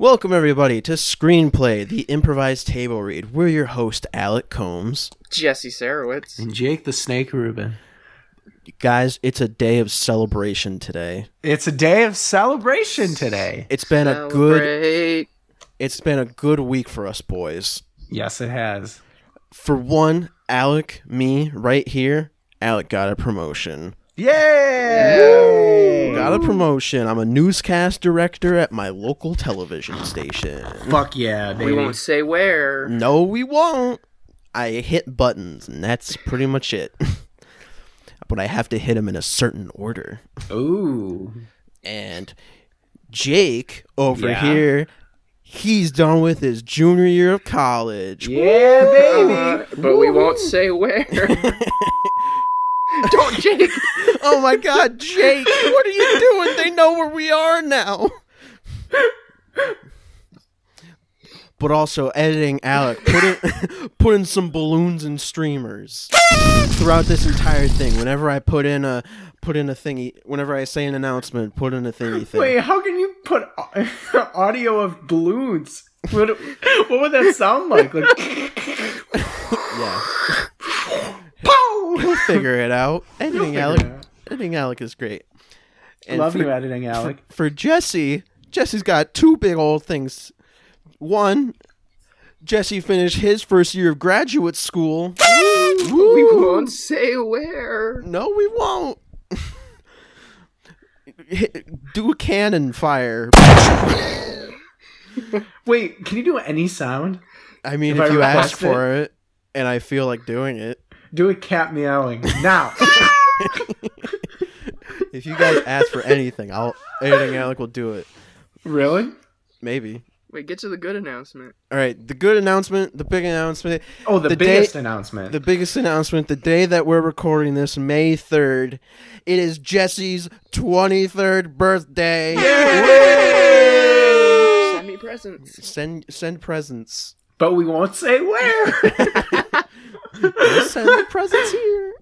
Welcome, everybody, to Screen Play, the improvised table read. We're your host, Alec Combs. Jesse Sarowitz. And Jake the Snake Rubin. Guys, it's a day of celebration today. It's been a good week for us, boys. Yes, it has. For one, Alec, me, right here, Alec got a promotion. Yay! Woo! Got a promotion. I'm a newscast director at my local television station. Fuck yeah, baby. We won't say where. No, we won't. I hit buttons, and that's pretty much it. But I have to hit them in a certain order. Ooh. And Jake over here, he's done with his junior year of college. Yeah, baby. But we won't say where. Don't, Jake. Oh, my God, Jake. What are you doing? They know where we are now. But also editing Alec. Put in some balloons and streamers throughout this entire thing. Whenever I put in a thingy, whenever I say an announcement, put in a thingy thing. Wait, how can you put audio of balloons? What would that sound like? Yeah. We'll figure it out. Editing Alec is great. And love you, editing Alec. For Jesse, Jesse's got two big old things. One, Jesse finished his first year of graduate school. Woo! We won't say where. No, we won't. Do a cannon fire. Wait, can you do any sound? I mean, if you ask for it, and I feel like doing it. Do a cat meowing now. If you guys ask for anything, editing Alec will do it. Really? Maybe. Wait, get to the good announcement. All right, the good announcement, the big announcement. Oh, the biggest announcement. The biggest announcement. The day that we're recording this, May 3rd, it is Jesse's 23rd birthday. Yay! Send me presents. Send presents. But we won't say where. We'll send the presents here.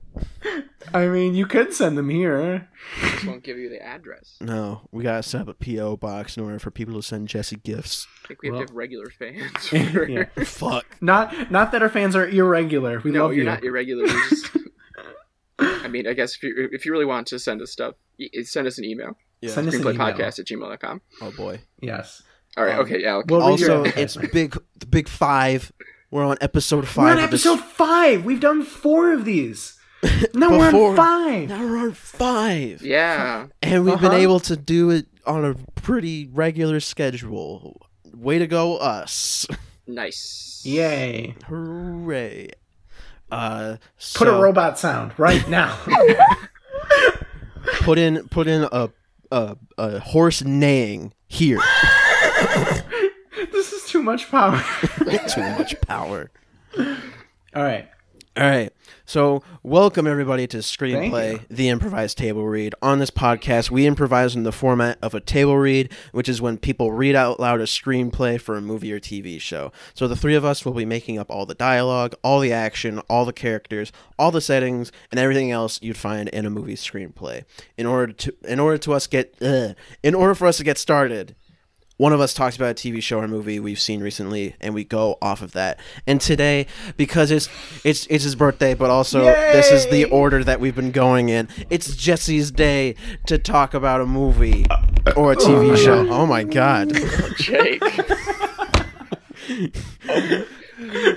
I mean, you could send them here. I just won't give you the address. No, we gotta set up a P.O. box in order for people to send Jesse gifts. I think we have to have regular fans. Yeah. Fuck. Not that our fans are irregular. We love you. No, you're not irregular. I mean, I guess if you really want to send us stuff, send us an email. Yeah. Send us an email. screenplaypodcast@gmail.com. Oh boy. Yes. All right. Okay. Yeah. We'll also, it's the big 5. We're on episode 5. We're on episode 5. We've done 4 of these. Now we're on 5. Now we're on 5. Yeah. And we've been able to do it on a pretty regular schedule. Way to go, us. Nice. Yay. Hooray. Put a robot sound right now. Put in a horse neighing here. This is too much power. Too much power. All right. So welcome, everybody, to Screenplay, the improvised table read. On this podcast, we improvise in the format of a table read, which is when people read out loud a screenplay for a movie or TV show. So the three of us will be making up all the dialogue, all the action, all the characters, all the settings, and everything else you'd find in a movie screenplay. In order for us to get started, one of us talks about a TV show or movie we've seen recently, and we go off of that. And today, because it's his birthday, but also this is the order that we've been going in. It's Jesse's day to talk about a movie or a TV show. God. Oh my God, Jake!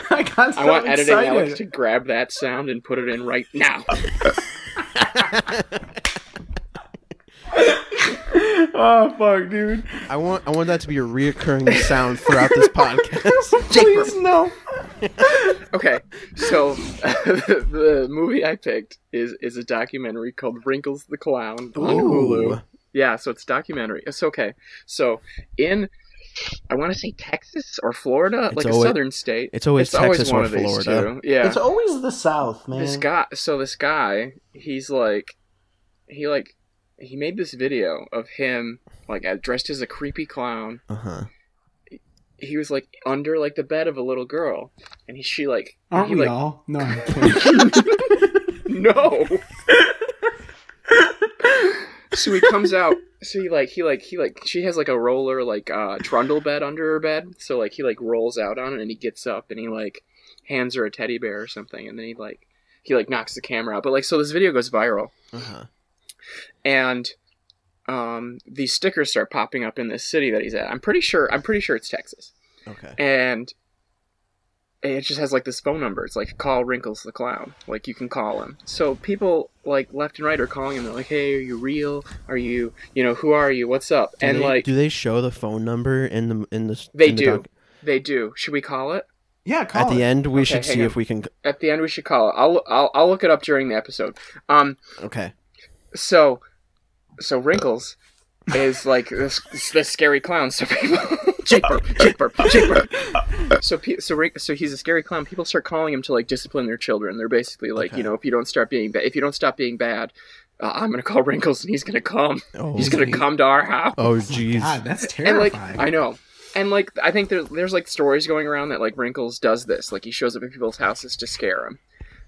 I want editing Alex to grab that sound and put it in right now. Oh fuck, dude! I want that to be a reoccurring sound throughout this podcast. Please no. Okay, so the movie I picked is a documentary called Wrinkles the Clown on Hulu. Yeah, so it's a documentary. It's okay. So in, I want to say Texas or Florida, it's like always, a southern state. It's always Texas or Florida. Yeah, it's always the South, man. This guy, he made this video of him, like, dressed as a creepy clown. He was, like, under, like, the bed of a little girl. And she, like... Aren't we all? No, I'm kidding. No! So he comes out. So he she has like a roller trundle bed under her bed. So like he like rolls out on it and he gets up and he like hands her a teddy bear or something, and then he knocks the camera out. But like, so this video goes viral. Uh-huh. And these stickers start popping up in this city that he's at. I'm pretty sure it's Texas. Okay. And it just has like this phone number. It's like, call Wrinkles the Clown. Like, you can call him. So people like left and right are calling him. They're like, hey, are you real? Are you, who are you? What's up? Do they show the phone number They do. Should we call it? Yeah, call it. At the end, we should see if we can. At the end, we should call it. I'll look it up during the episode. Okay. So Wrinkles is like this scary clown. So people, Jake burp. So he's a scary clown. People start calling him to like discipline their children. They're basically like, if you don't stop being bad, I'm gonna call Wrinkles and he's gonna come. Oh, he's gonna come to our house. Oh, jeez, God, that's terrifying. And like, I know. And, like, I think there's, like, stories going around that, like, Wrinkles does this. Like, he shows up at people's houses to scare him.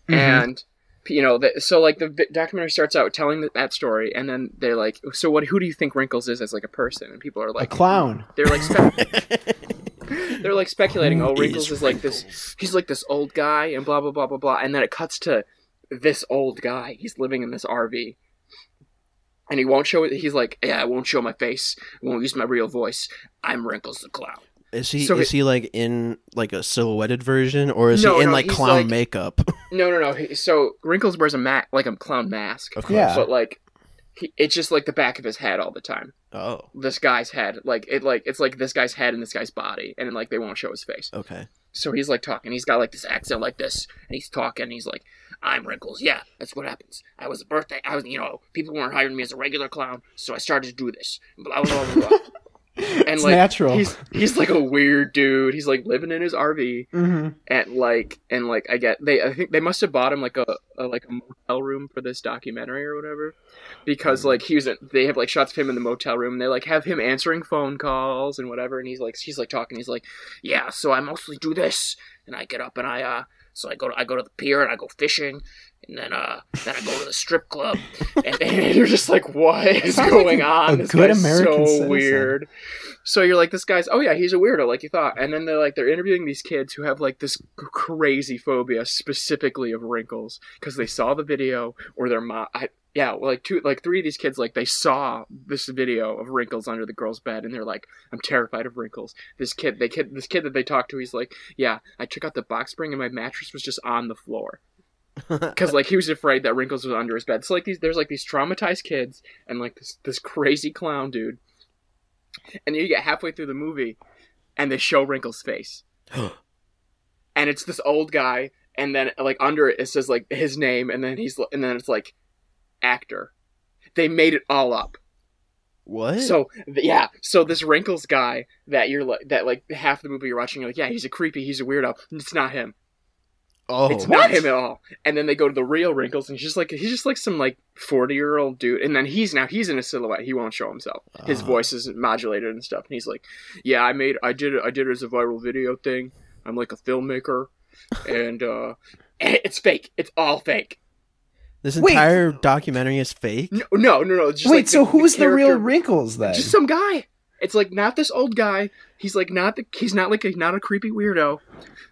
Mm-hmm. And, the documentary starts out telling that story, and then they're like, so who do you think Wrinkles is as, like, a person? And people are like... A clown. They're, like, speculating, Wrinkles is like this... He's, like, this old guy, and blah, blah, blah, blah, blah. And then it cuts to this old guy. He's living in this RV. And he won't show it. He's like, yeah, I won't show my face. I won't use my real voice. I'm Wrinkles the Clown. Is he like in like a silhouetted version, or is he in clown makeup? No. So Wrinkles wears a clown mask. Of course. Yeah. But like, it's just like the back of his head all the time. Oh. This guy's head, it's like this guy's head and this guy's body, and like they won't show his face. Okay. So he's like talking. He's got like this accent like this, and he's talking. And he's like, I'm Wrinkles. Yeah, that's what happens. People weren't hiring me as a regular clown, so I started to do this. Blah, blah, blah, blah. And it's like natural. He's like a weird dude. He's like living in his RV, mm-hmm. and I think they must have bought him like a motel room for this documentary or whatever, because like they have like shots of him in the motel room. And they like have him answering phone calls and whatever, and she's talking. He's like, yeah, so I mostly do this, and I get up and I go to the pier and I go fishing, and then I go to the strip club, and you're just like, what is going on? This guy's so weird. So you're like, this guy's, oh yeah, he's a weirdo, like you thought. And then they're interviewing these kids who have like this crazy phobia specifically of Wrinkles because they saw the video, or their mom. Three of these kids, like, they saw this video of Wrinkles under the girl's bed, and they're like, I'm terrified of Wrinkles. This kid that they talked to, he's like, yeah, I took out the box spring and my mattress was just on the floor. Because, like, he was afraid that Wrinkles was under his bed. So, like, there's, like, these traumatized kids and, like, this crazy clown dude. And then you get halfway through the movie, and they show Wrinkles' face. And it's this old guy, and then, like, under it, it says, like, his name, and then it's, like, actor. They made it all up. What? So yeah, so this Wrinkles guy that you're like, that like half the movie you're watching, you're like, yeah, he's a creepy, he's a weirdo. It's not him. Oh, it's not him at all. And then they go to the real Wrinkles, and he's just like some like 40-year-old dude. And then he's in a silhouette. He won't show himself. His voice is modulated and stuff. And he's like, yeah, I did it as a viral video thing. I'm like a filmmaker, and it's fake. It's all fake. This entire documentary is fake? No. Just so who's the real Wrinkles then? Just some guy. It's like not this old guy. He's like not a creepy weirdo.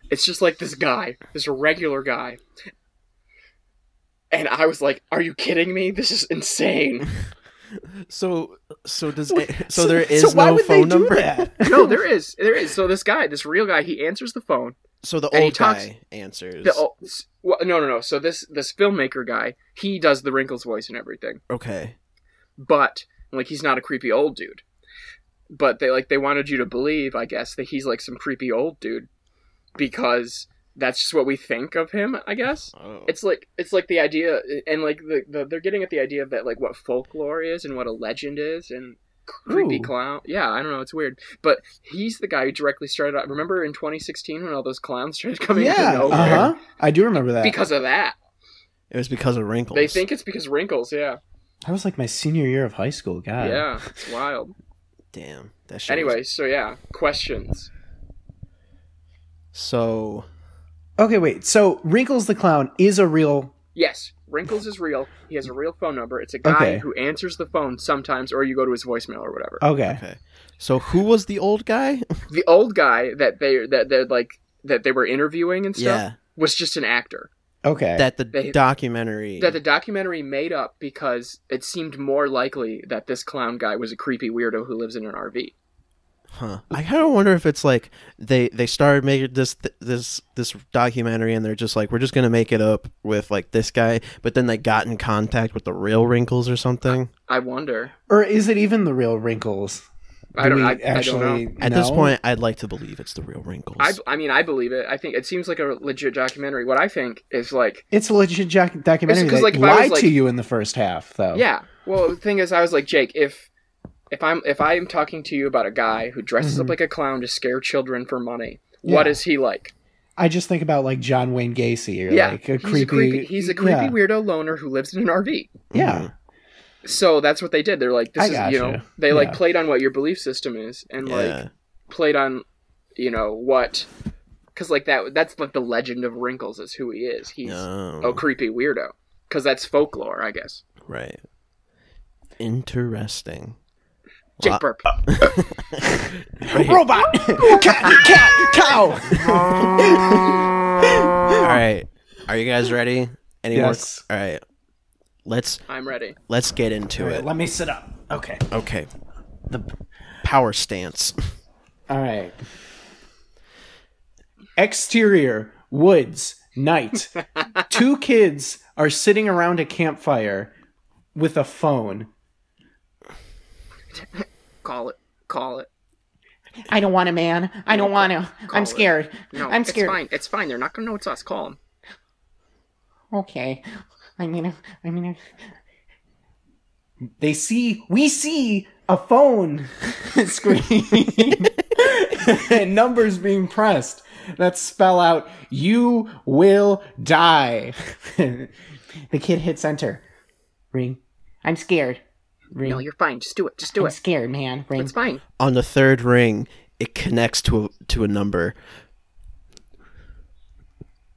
It's just like this guy, this regular guy. And I was like, "Are you kidding me? This is insane." So why would they do that? No, there is. There is. So this guy, this real guy, he answers the phone. So the old guy answers. No. So this filmmaker guy, he does the Wrinkles voice and everything. Okay. But like, he's not a creepy old dude. But they wanted you to believe, I guess, that he's like some creepy old dude, because that's just what we think of him, I guess. Oh. It's like the idea, and like they're getting at the idea of that, like, what folklore is and what a legend is, and creepy clown. Yeah, I don't know. It's weird. But he's the guy who directly started out. Remember in 2016 when all those clowns started coming out of nowhere? Yeah, I do remember that. Because of that. It was because of Wrinkles. They think it's because of Wrinkles, yeah. That was like my senior year of high school, God. Yeah, it's wild. Damn. That shit. Anyway, so yeah, questions. So... Okay, wait. So Wrinkles the Clown is a real... Yes. Wrinkles is real. He has a real phone number. It's a guy who answers the phone sometimes, or you go to his voicemail or whatever. Okay. So who was the old guy? The old guy that they were interviewing and stuff was just an actor. Okay. That the documentary made up because it seemed more likely that this clown guy was a creepy weirdo who lives in an RV. Huh. I kind of wonder if it's like they started making this documentary and they're just like, we're just going to make it up with like this guy, but then they got in contact with the real Wrinkles or something. I wonder. Or is it even the real Wrinkles? I don't know. At this point, I'd like to believe it's the real Wrinkles. I mean, I believe it. I think it seems like a legit documentary. What I think is like... It's a legit documentary that lied to you in the first half, though. Yeah. Well, the thing is, I was like, Jake, if I'm talking to you about a guy who dresses up like a clown to scare children for money, what is he like? I just think about like John Wayne Gacy or like he's a creepy weirdo loner who lives in an RV. Yeah. So that's what they did. They're like, they like played on what your belief system is and like played on, because like that's like the legend of Wrinkles is who he is. He's a creepy weirdo because that's folklore, I guess. Right. Interesting. Jake burp. Robot. cat. Cow. All right. Are you guys ready? Yes. All right. I'm ready. Let's get into it. Let me sit up. Okay. The power stance. All right. Exterior, woods, night. 2 kids are sitting around a campfire with a phone. Call it. I don't want to, man. I don't want to. I'm scared. No, I'm scared. It's fine. They're not going to know it's us. Call them. Okay. I mean, we see a phone screen and numbers being pressed that spell out, you will die. The kid hits enter. Ring. I'm scared. Ring. No, you're fine. Just do it. I'm scared, man. Ring. It's fine. On the 3rd ring, it connects to a number.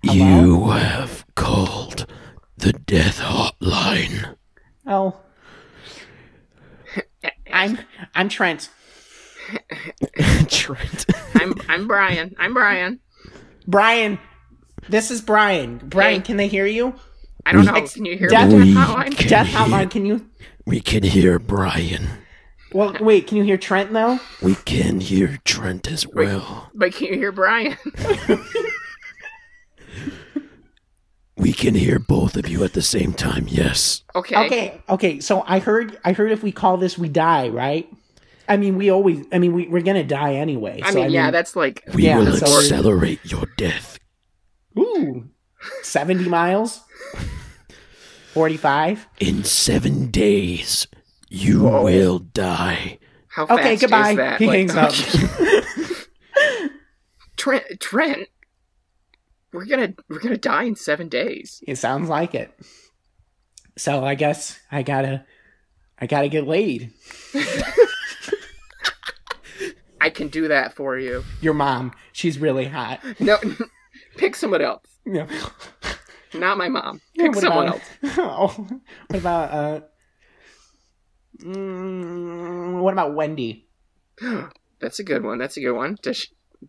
Hello? You have called the death hotline. Oh. I'm Trent. Trent. I'm Brian. Brian. This is Brian. Brian, hey. Can they hear you? I don't know. Can you hear me? Death hotline, can you? We can hear Brian. Well, wait, can you hear Trent though? We can hear Trent as well. But can you hear Brian? We can hear both of you at the same time, yes. Okay, so I heard if we call this, we die, right? I mean, we're gonna die anyway. That's like... We will accelerate your death. Ooh, 70 miles? 45? In 7 days, you will die. How fast is that? He hangs up. Trent? We're gonna die in 7 days. It sounds like it. So I guess I gotta get laid. I can do that for you. Your mom, she's really hot. No, pick someone else. No. Not my mom. Pick someone else. Oh, what about what about Wendy? That's a good one. Do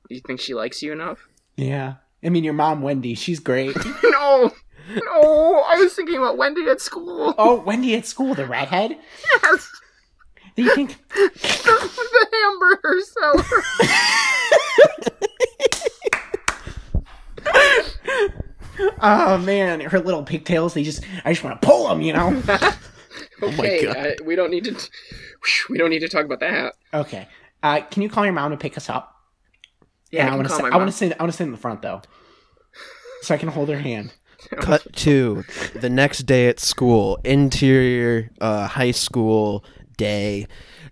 you think she likes you enough? Yeah. I mean, your mom, Wendy, she's great. No, I was thinking about Wendy at school. Oh, Wendy at school, the redhead? Yes. Do you think... the hamburger seller. Oh, man, her little pigtails, I just want to pull them, Okay, oh my God. We don't need to talk about that. Okay. Can you call your mom to pick us up? Yeah, I want to sit in the front though, so I can hold her hand. Cut to the next day at school, interior high school day.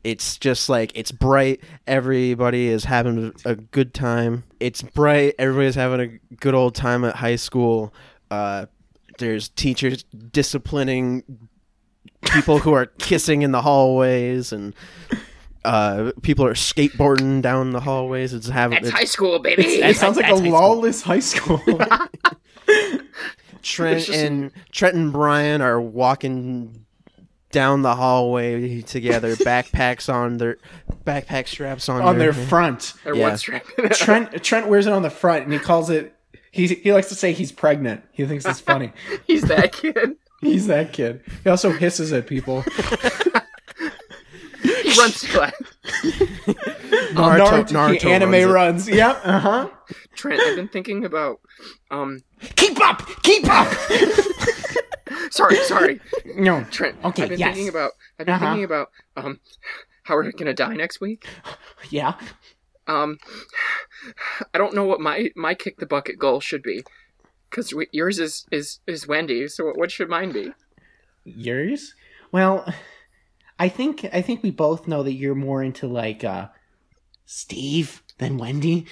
It's just like it's bright. Everybody is having a good time. It's bright. Everybody's having a good old time at high school. There's teachers disciplining people who are kissing in the hallways and. People are skateboarding down the hallways. It's high school, baby. It sounds like a lawless high school. Trent and Brian are walking down the hallway together, backpacks on their backpack straps on their front. Yeah. Trent wears it on the front, and he calls it. He likes to say he's pregnant. He thinks it's funny. He's that kid. He's that kid. He also hisses at people. He runs flat. Naruto anime runs. Yep. Uh huh. Trent, I've been thinking about. Keep up. Sorry. No, Trent. Okay. I've been thinking about how we're gonna die next week. Yeah. I don't know what my kick the bucket goal should be, because yours is Wendy. So what should mine be? Yours? Well, I think we both know that you're more into like Steve than Wendy.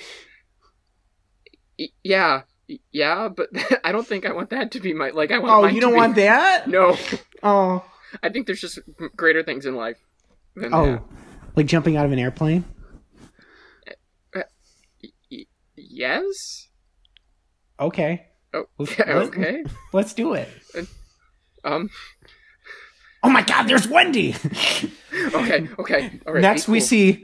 Yeah, but I don't think I want that to be my like. I want. Oh, you don't want that? No. Oh. I think there's just greater things in life than that. Like jumping out of an airplane. Yes. Okay. Oh, okay. Let's do it. Oh my God! There's Wendy. Okay. All right. Next, we see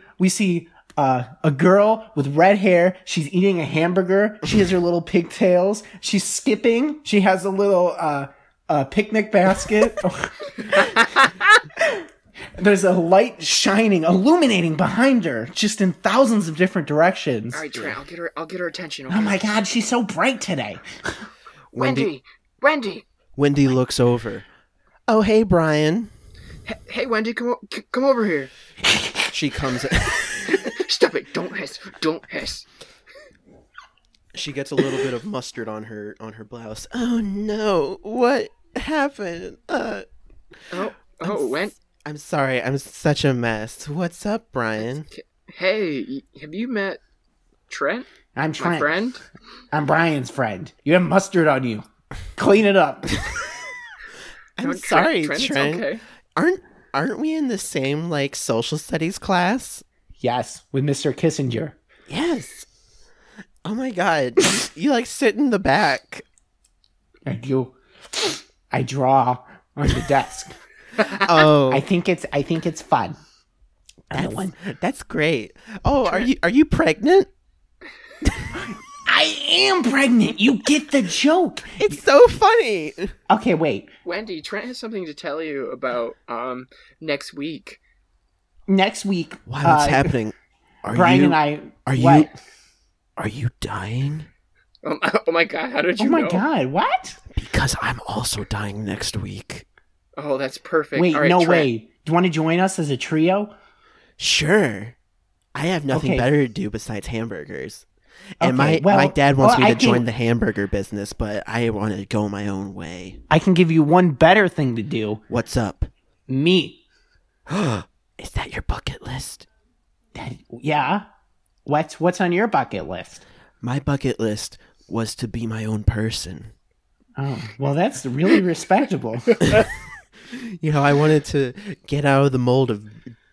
a girl with red hair. She's eating a hamburger. She has her little pigtails. She's skipping. She has a little picnic basket. There's a light shining, illuminating behind her, just in thousands of different directions. All right, Trent, I'll get her attention. Okay? Oh my God, she's so bright today. Wendy looks over. Oh, hey, Brian. Hey, Wendy, come over here. She comes. Stop it! Don't hiss. She gets a little bit of mustard on her blouse. Oh no! What happened? I'm sorry, I'm such a mess. What's up, Brian? Hey, have you met Trent? I'm Trent. My friend? I'm Brian's friend. You have mustard on you. Clean it up. I'm sorry, Trent. Okay. Aren't we in the same, like, social studies class? Yes, with Mr. Kissinger. Yes. Oh, my God. You, like, sit in the back. I do. I draw on the desk. Oh, I think it's fun. That's great. Oh, are you pregnant? I am pregnant. You get the joke. It's so funny. Okay, wait. Wendy, Trent has something to tell you about next week. Next week. Wow, what's happening? Are you dying? Oh my God, how did you know? Oh my God, what? Because I'm also dying next week. Oh, that's perfect. Wait, right, no way. Do you want to join us as a trio? Sure. I have nothing better to do besides hamburgers. And my dad wants me to join the hamburger business, but I want to go my own way. I can give you one better thing to do. What's up? Me. Is that your bucket list? Yeah. What's on your bucket list? My bucket list was to be my own person. Oh, well, that's really respectable. You know, I wanted to get out of the mold of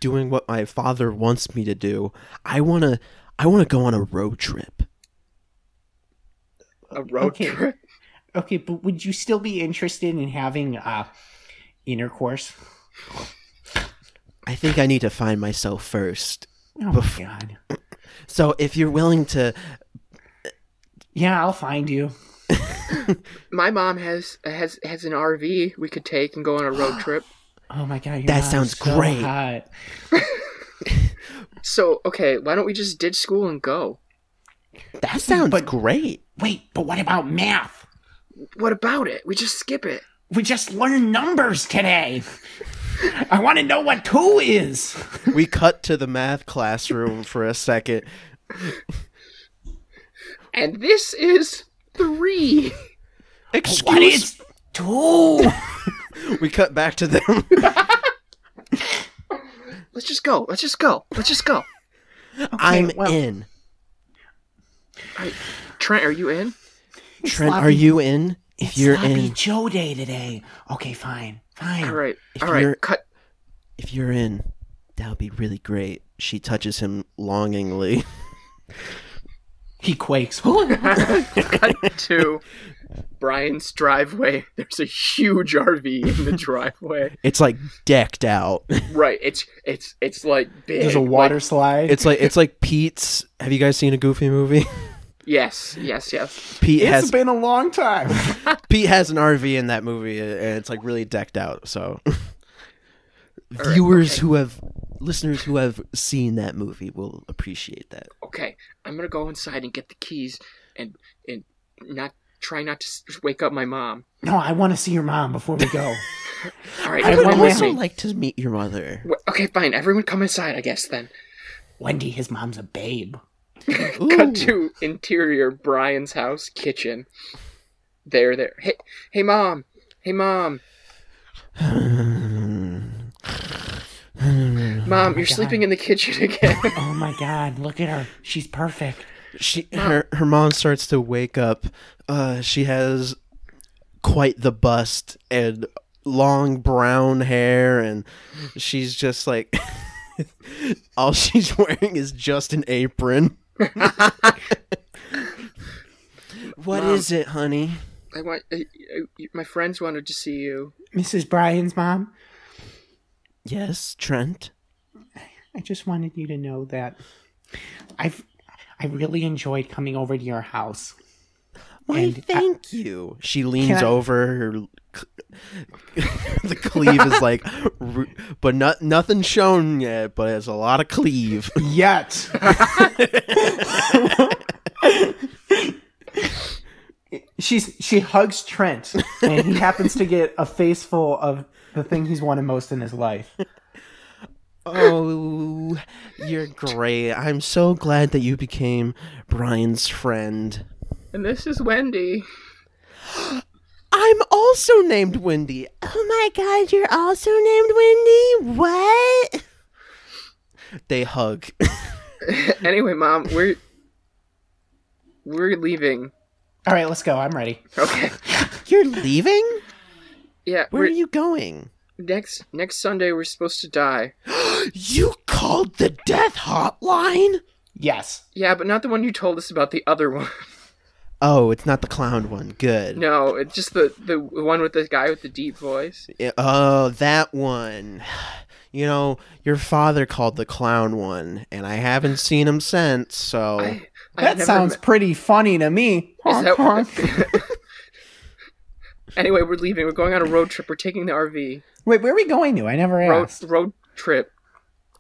doing what my father wants me to do. I want to go on a road trip. A road trip? Okay, but would you still be interested in having intercourse? I think I need to find myself first. Oh, my God. So if you're willing to... Yeah, I'll find you. My mom has an RV we could take and go on a road trip. Oh my God, that sounds so great. Hot. So, okay, why don't we just ditch school and go? That sounds great. Wait, but what about math? What about it? We just skip it. We just learn numbers today. I want to know what 2 is. We cut to the math classroom for a second. And this is 3. Excuse me. What is 2? We cut back to them. Let's just go. Okay, I'm in. Right. Trent, are you in? Trent, are you in? If you're in, it's Joe Day today. Okay, fine. All right. Cut. If you're in, that would be really great. She touches him longingly. He quakes. Cut to Brian's driveway. There's a huge RV in the driveway. It's like decked out. Right. It's like big. There's a water slide. It's like Pete's. Have you guys seen A Goofy Movie? Yes, yes, yes. It's been a long time. Pete has an RV in that movie, and it's like really decked out. So, listeners who have seen that movie will appreciate that. Okay, I'm gonna go inside and get the keys, and try not to wake up my mom. No, I want to see your mom before we go. All right, I would also like to meet your mother. Okay, fine. Everyone, come inside. I guess then. Wendy, his mom's a babe. Cut to interior Brian's house kitchen. There. Hey, mom. Mom, you're sleeping in the kitchen again. Oh my God, look at her. She's perfect. Her mom starts to wake up. She has quite the bust and long brown hair, and she's just like all she's wearing is just an apron. What is it, honey? My friends wanted to see you. Mrs. Brian's mom? Yes, Trent. I just wanted you to know that I really enjoyed coming over to your house. Why, thank you. She leans over. The cleave is like, but nothing shown yet, but it's a lot of cleave. Yet. She hugs Trent, and he happens to get a face full of the thing he's wanted most in his life. Oh, you're great. I'm so glad that you became Brian's friend. And this is Wendy. I'm also named Wendy. Oh my God, you're also named Wendy? What? They hug. Anyway, Mom, we're leaving. All right, let's go. I'm ready. Okay. You're leaving? Yeah. Where are you going? Next Sunday, we're supposed to die. You called the death hotline? Yes. Yeah, but not the one you told us about, the other one. Oh, it's not the clown one. Good. No, it's just the one with the guy with the deep voice. Oh, that one. You know, your father called the clown one, and I haven't seen him since, so... That sounds pretty funny to me. Is that what... Anyway, we're leaving. We're going on a road trip. We're taking the RV. Wait, where are we going to? I never asked. Road trip.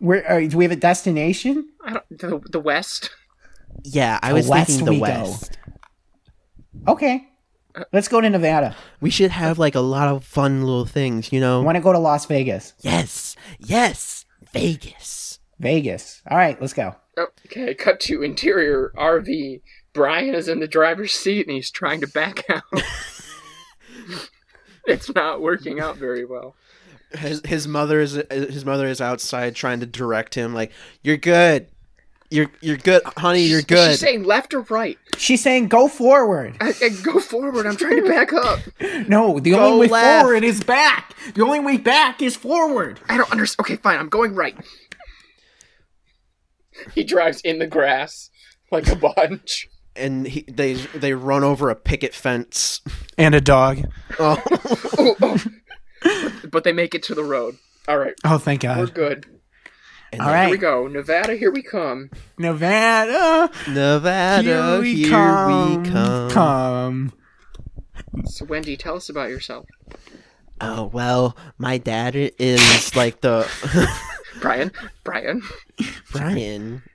Do we have a destination? The West. Yeah, I was thinking the West. Okay. Let's go to Nevada. We should have like a lot of fun little things, you know? Want to go to Las Vegas? Yes. Yes. Vegas. All right, let's go. Okay, cut to interior RV. Brian is in the driver's seat, and he's trying to back out. It's not working out very well. His mother is outside trying to direct him, like, "You're good, you're good, honey, you're good." She's saying left or right. She's saying go forward. Go forward. I'm trying to back up. No, the only way forward is back. The only way back is forward. I don't understand. Okay, fine. I'm going right. He drives in the grass like a bunch. And they run over a picket fence. And a dog. Oh. But they make it to the road. All right. Oh, thank God. We're good. And all right. Here we go. Nevada, here we come. Nevada, here we come. So, Wendy, tell us about yourself. Oh, well, my dad is like the... Brian.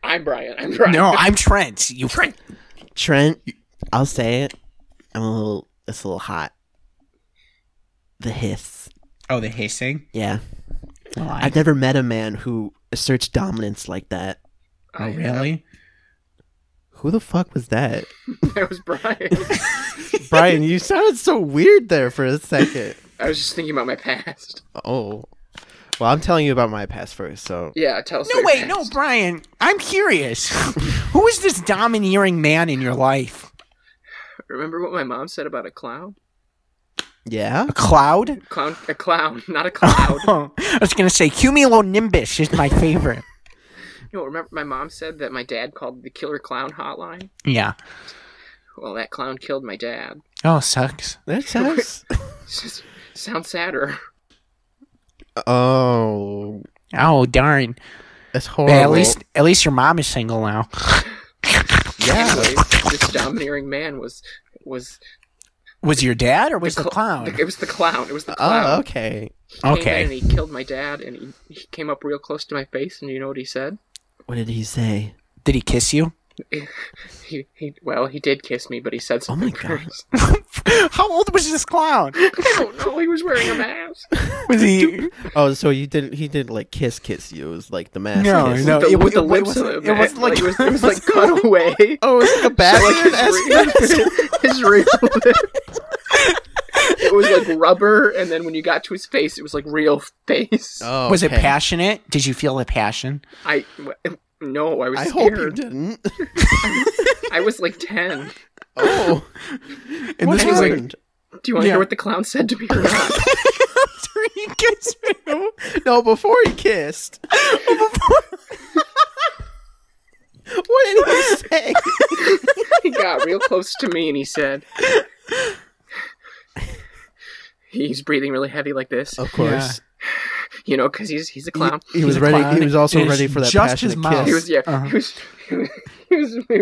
I'm Brian. No, I'm Trent. Trent, I'll say it. It's a little hot. The hiss. Oh, the hissing? Yeah. Well, I've never met a man who asserts dominance like that. Oh, really? Who the fuck was that? That was Brian. Brian, you sounded so weird there for a second. I was just thinking about my past. Oh. Well, I'm telling you about my past first, so... Yeah, tell us. No, wait, no, Brian. I'm curious. Who is this domineering man in your life? Remember what my mom said about a clown? Yeah? A cloud? A clown, not a cloud. I was going to say, cumulonimbus is my favorite. You know, remember my mom said that my dad called the killer clown hotline? Yeah. Well, that clown killed my dad. Oh, sucks. That sucks. Sounds sadder. Oh. Oh, darn. That's horrible. But at least your mom is single now. Yeah. Anyways, this domineering man was your dad, or was the clown? It was the clown. It was the clown. Oh, okay. He came in and he killed my dad, and he came up real close to my face, and you know what he said? What did he say? Did he kiss you? Well, he did kiss me, but he said something. Oh my God. How old was this clown? I don't know. He was wearing a mask. Was he? Oh, so you didn't? He didn't like kiss you. It was like the mask. No, kiss. No. It was the lips. It was like it was like cut away. Oh, it was like a bastard. His real lips. It was like rubber, and then when you got to his face, it was like real face. Oh, okay. Was it passionate? Did you feel the passion? No, I was scared. I hope you didn't. I was like 10. Oh. And what happened? Do you want to hear what the clown said to me or not? After he kissed me. No, before he kissed. What did he say? He got real close to me and he said... He's breathing really heavy like this. Of course. Yeah. You know, because he's a clown. He was ready. Clown. He was also ready for that passionate kiss. He was, yeah. Uh-huh. He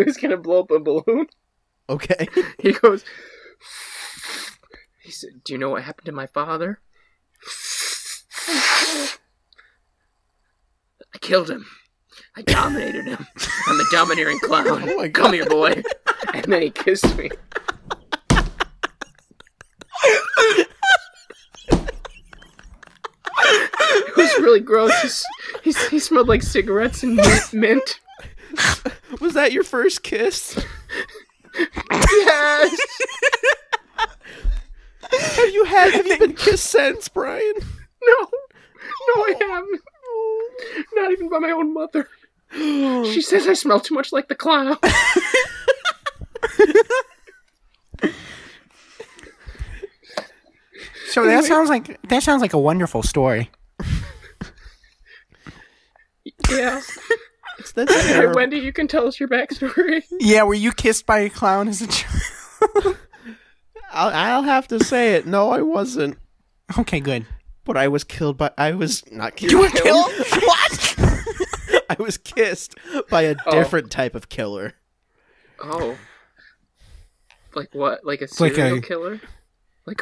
was gonna blow up a balloon. Okay. He goes. He said, "Do you know what happened to my father? I killed him. I dominated him. I'm a domineering clown. Oh my God. Come here, boy." And then he kissed me. It was really gross. He smelled like cigarettes and mint. Was that your first kiss? Yes. Have you been kissed since, Brian? No. No, I haven't. Not even by my own mother. She says I smell too much like the clown. So anyway. that sounds like a wonderful story. Yeah. Hey, Wendy, you can tell us your backstory. Yeah, were you kissed by a clown as a child? I'll have to say it. No, I wasn't. Okay, good. But I was killed by... I was not killed. You were killed? What? I was kissed by a different type of killer. Oh. Like what? Like a serial killer?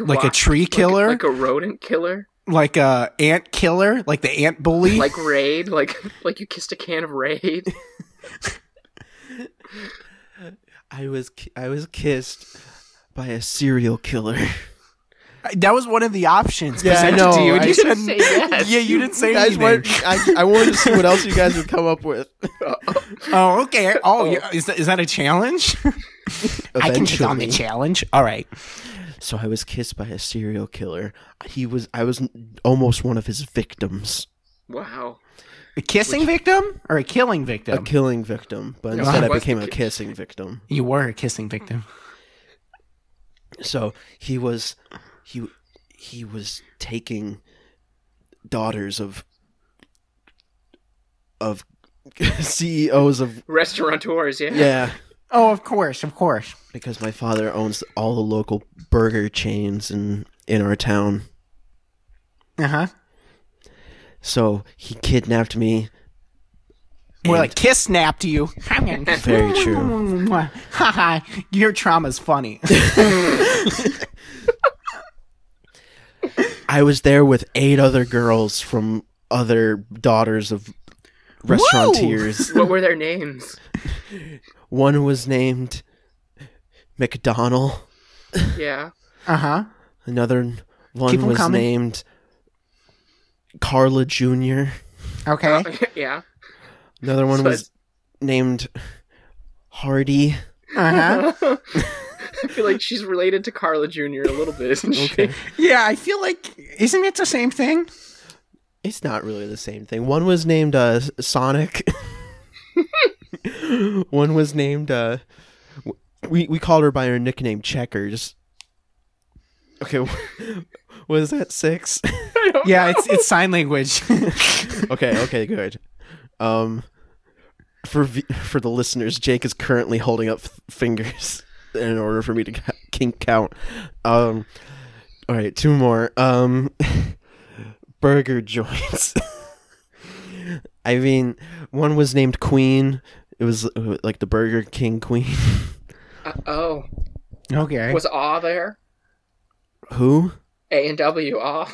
Like a tree killer? Like a rodent killer? Like a ant killer? Like the ant bully? Like Raid? Like you kissed a can of Raid? I was kissed by a serial killer. That was one of the options. Yeah, I know. You didn't say yes. Yeah, you didn't say anything. I wanted to see what else you guys would come up with. Oh, okay. Oh, yeah. Is that a challenge? I can take on the challenge. All right. So I was kissed by a serial killer. I was almost one of his victims. Wow. A kissing victim or a killing victim? A killing victim, but instead I became a kissing victim. You were a kissing victim. So he was taking daughters of CEOs of restaurateurs, yeah. Yeah. Oh, of course, of course. Because my father owns all the local burger chains in our town. Uh-huh. So he kidnapped me. More like kiss-napped you. Very true. Haha, your trauma's funny. I was there with 8 other girls from other daughters of restaurateurs. Whoa! What were their names? One was named McDonald. Yeah. Uh-huh. Another one was named Carla Jr. Okay. Yeah. Another one was named Hardy. Uh-huh. I feel like she's related to Carla Jr. a little bit, isn't she? Yeah, I feel like... Isn't it the same thing? It's not really the same thing. One was named Sonic. One was named, we called her by her nickname Checkers. Okay, was that 6? Yeah, it's sign language. Okay, good. For the listeners, Jake is currently holding up fingers in order for me to fucking count. All right, two more. Burger joints. I mean, one was named Queen. It was like the Burger King Queen. Oh. Okay. Was Aw there? Who? A&W Aw.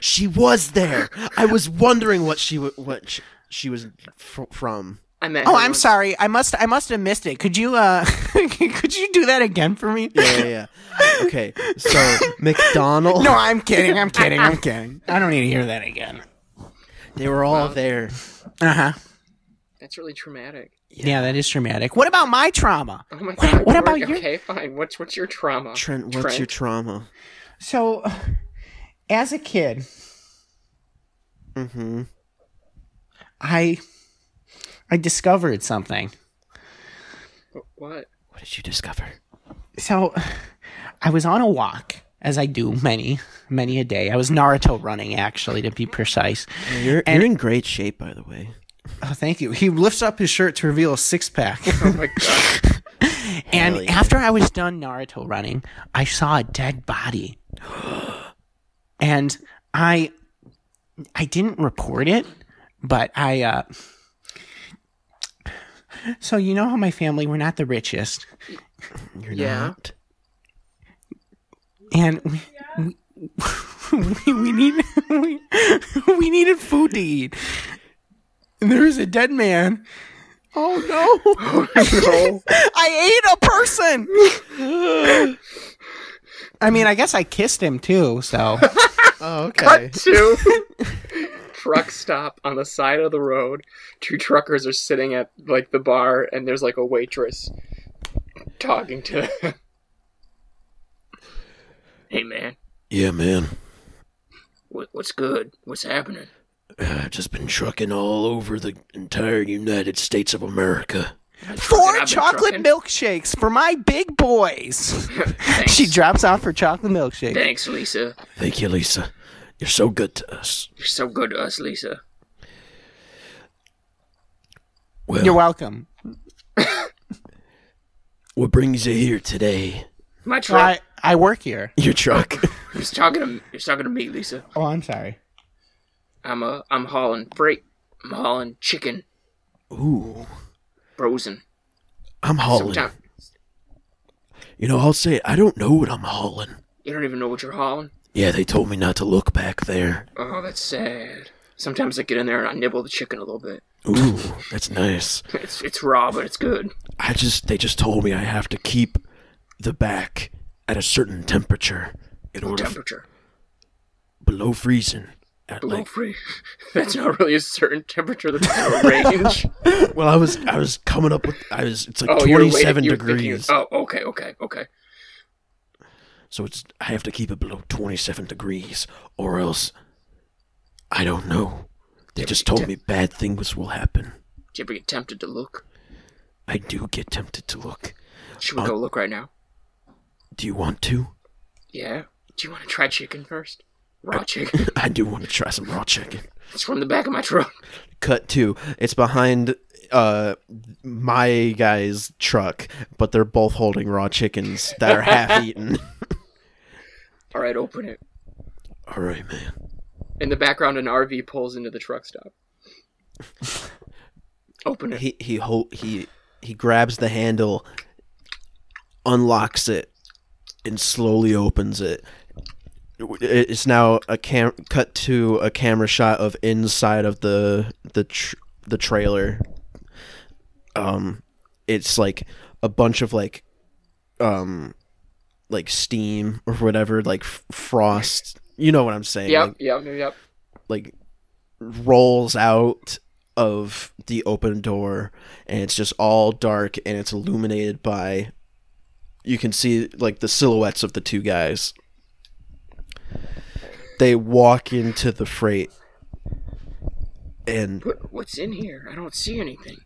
She was there. I was wondering what she was from. Oh, I'm sorry. I must have missed it. Could you could you do that again for me? Yeah. Okay. So McDonald's. No, I'm kidding. I don't need to hear that again. They were all there. Uh huh. That's really traumatic. Yeah, that is traumatic. What about my trauma? Oh my God. What about you? Okay, fine. What's your trauma? Trent, what's your trauma? So, as a kid, I discovered something. What? What did you discover? So, I was on a walk, as I do many a day. I was Naruto running, actually, to be precise. You're in great shape, by the way. Oh, thank you. He lifts up his shirt to reveal a six-pack. Oh, my God. And yeah. After I was done Naruto running, I saw a dead body. And I didn't report it, but I... So you know how my family, we're not the richest. You're not. And we needed food to eat. And there was a dead man. Oh, no. Oh, no. I ate a person. I mean, I guess I kissed him, too, so. Oh, okay. Cut to truck stop on the side of the road. Two truckers are sitting at, like, the bar, and there's, like, a waitress talking to them. Hey, man. Yeah, man. What's good? What's happening? I've just been trucking all over the entire United States of America. 4 chocolate milkshakes for my big boys. She drops off her chocolate milkshake. Thanks, Lisa. Thank you, Lisa. You're so good to us. You're so good to us, Lisa. Well, you're welcome. What brings you here today? My truck. I work here. Your truck. You're talking to me, Lisa. Oh, I'm sorry. I'm hauling freight. I'm hauling chicken. Ooh. Frozen. I'm hauling. Sometime. You know, I'll say it. I don't know what I'm hauling. You don't even know what you're hauling? Yeah, they told me not to look back there. Oh, that's sad. Sometimes I get in there and I nibble the chicken a little bit. Ooh, that's nice. It's raw, but it's good. They just told me I have to keep the back at a certain temperature. Below freezing. That's not really a certain temperature. That's out of range. Well, I was coming up with. It's like 27 degrees. Okay. So I have to keep it below 27 degrees, or else I don't know. They just told me bad things will happen. Do you ever get tempted to look? I do get tempted to look. Should we go look right now? Do you want to? Yeah. Do you want to try chicken first? Raw chicken. I do want to try some raw chicken. It's from the back of my truck. Cut to. It's behind my guy's truck, but they're both holding raw chickens that are half eaten. All right, open it. All right, man. In the background, an RV pulls into the truck stop. Open it. He grabs the handle, unlocks it, and slowly opens it. It's now a cut to a camera shot of inside of the trailer. It's like a bunch of like steam or whatever, like frost. You know what I'm saying? Yep, like, yep. Like rolls out of the open door, and it's just all dark, and it's illuminated by. You can see like the silhouettes of the two guys. They walk into the freight, and what's in here? I don't see anything.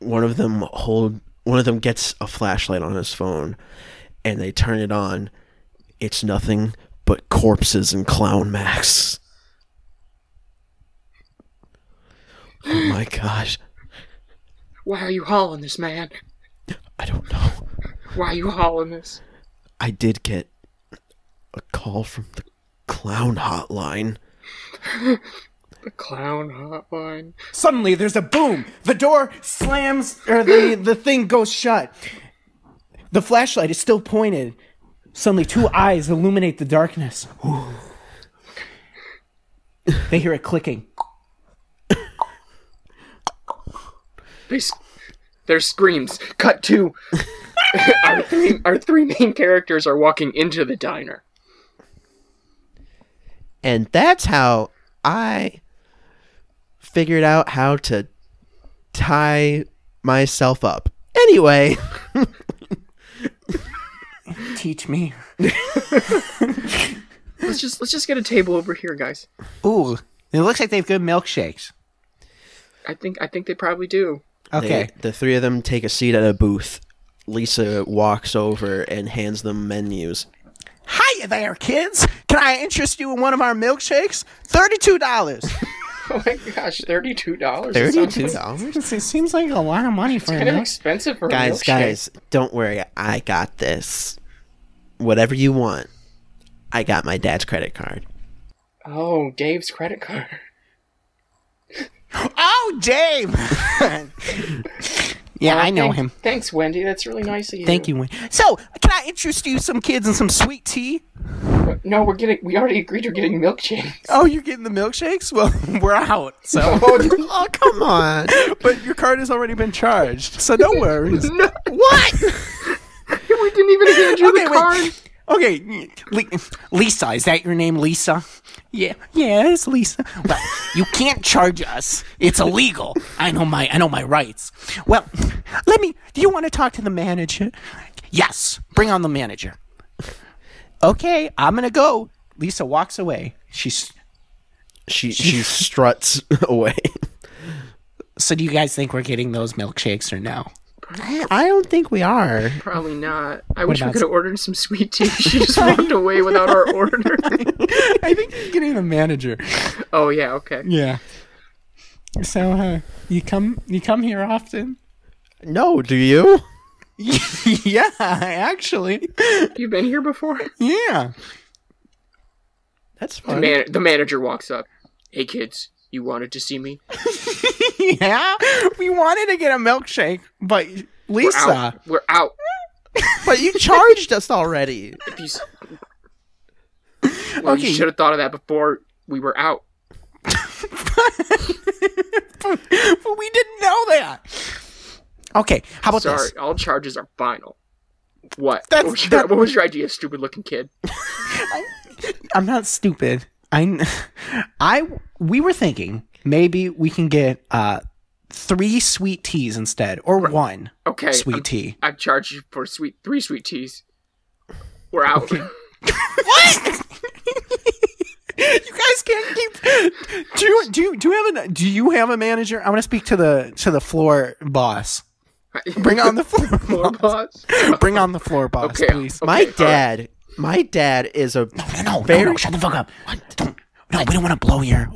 One of them gets a flashlight on his phone, and they turn it on. It's nothing but corpses and clown masks. Oh my gosh! Why are you hauling this, man? I don't know. Why are you hauling this? I did get a call from the clown hotline. The clown hotline. Suddenly there's a boom. The door slams, or the thing goes shut. The flashlight is still pointed. Suddenly two eyes illuminate the darkness. Ooh. They hear it clicking. There's screams. Cut to our three main characters are walking into the diner. And that's how I figured out how to tie myself up. Anyway. Teach me. Let's just get a table over here, guys. Ooh. It looks like they've good milkshakes. I think they probably do. Okay. The three of them take a seat at a booth. Lisa walks over and hands them menus. Hiya there, kids. Can I interest you in one of our milkshakes? $32. Oh my gosh, $32. $32. It seems like a lot of money for a milkshake. It's kind of expensive for a milkshake. Guys, don't worry. I got this. Whatever you want. I got my dad's credit card. Oh, Dave's credit card. Oh, Dave! Yeah, I know him. Thanks, Wendy. That's really nice of you. Thank you, Wendy. So, can I interest you some kids in some sweet tea? No, we already agreed you're getting milkshakes. Oh, you're getting the milkshakes? Well, we're out, so. Oh, come on. But your card has already been charged, so don't worry. No. What? We didn't even get you the card. Wait. Okay, Lisa, is that your name, Lisa? Yeah, it's Lisa. Well, you can't charge us. It's illegal. I know my rights. Well, do you want to talk to the manager? Yes, bring on the manager. Okay, I'm going to go. Lisa walks away. She struts away. So do you guys think we're getting those milkshakes or no? I don't think we are. Probably not. I wish we could have ordered some sweet tea. She just walked away without our order. I think he's getting the manager. Oh yeah, okay. Yeah. So you come here often? No, do you? Yeah, actually. You've been here before? Yeah. That's fun. The manager walks up. Hey kids. You wanted to see me? Yeah, we wanted to get a milkshake, but Lisa... We're out. But you charged us already. You should have thought of that before we were out. But we didn't know that. Okay, how about this? Sorry, all charges are final. What was your idea, stupid-looking kid? I'm not stupid. We were thinking maybe we can get 3 sweet teas instead, or one sweet tea. I've charged you for 3 sweet teas. We're out. Okay. What? You guys can't keep. Do you have a manager? I want to speak to the floor boss. Bring on the floor boss. Bring on the floor boss, please. Okay, My dad is a no, shut the fuck up. What? We don't want to blow your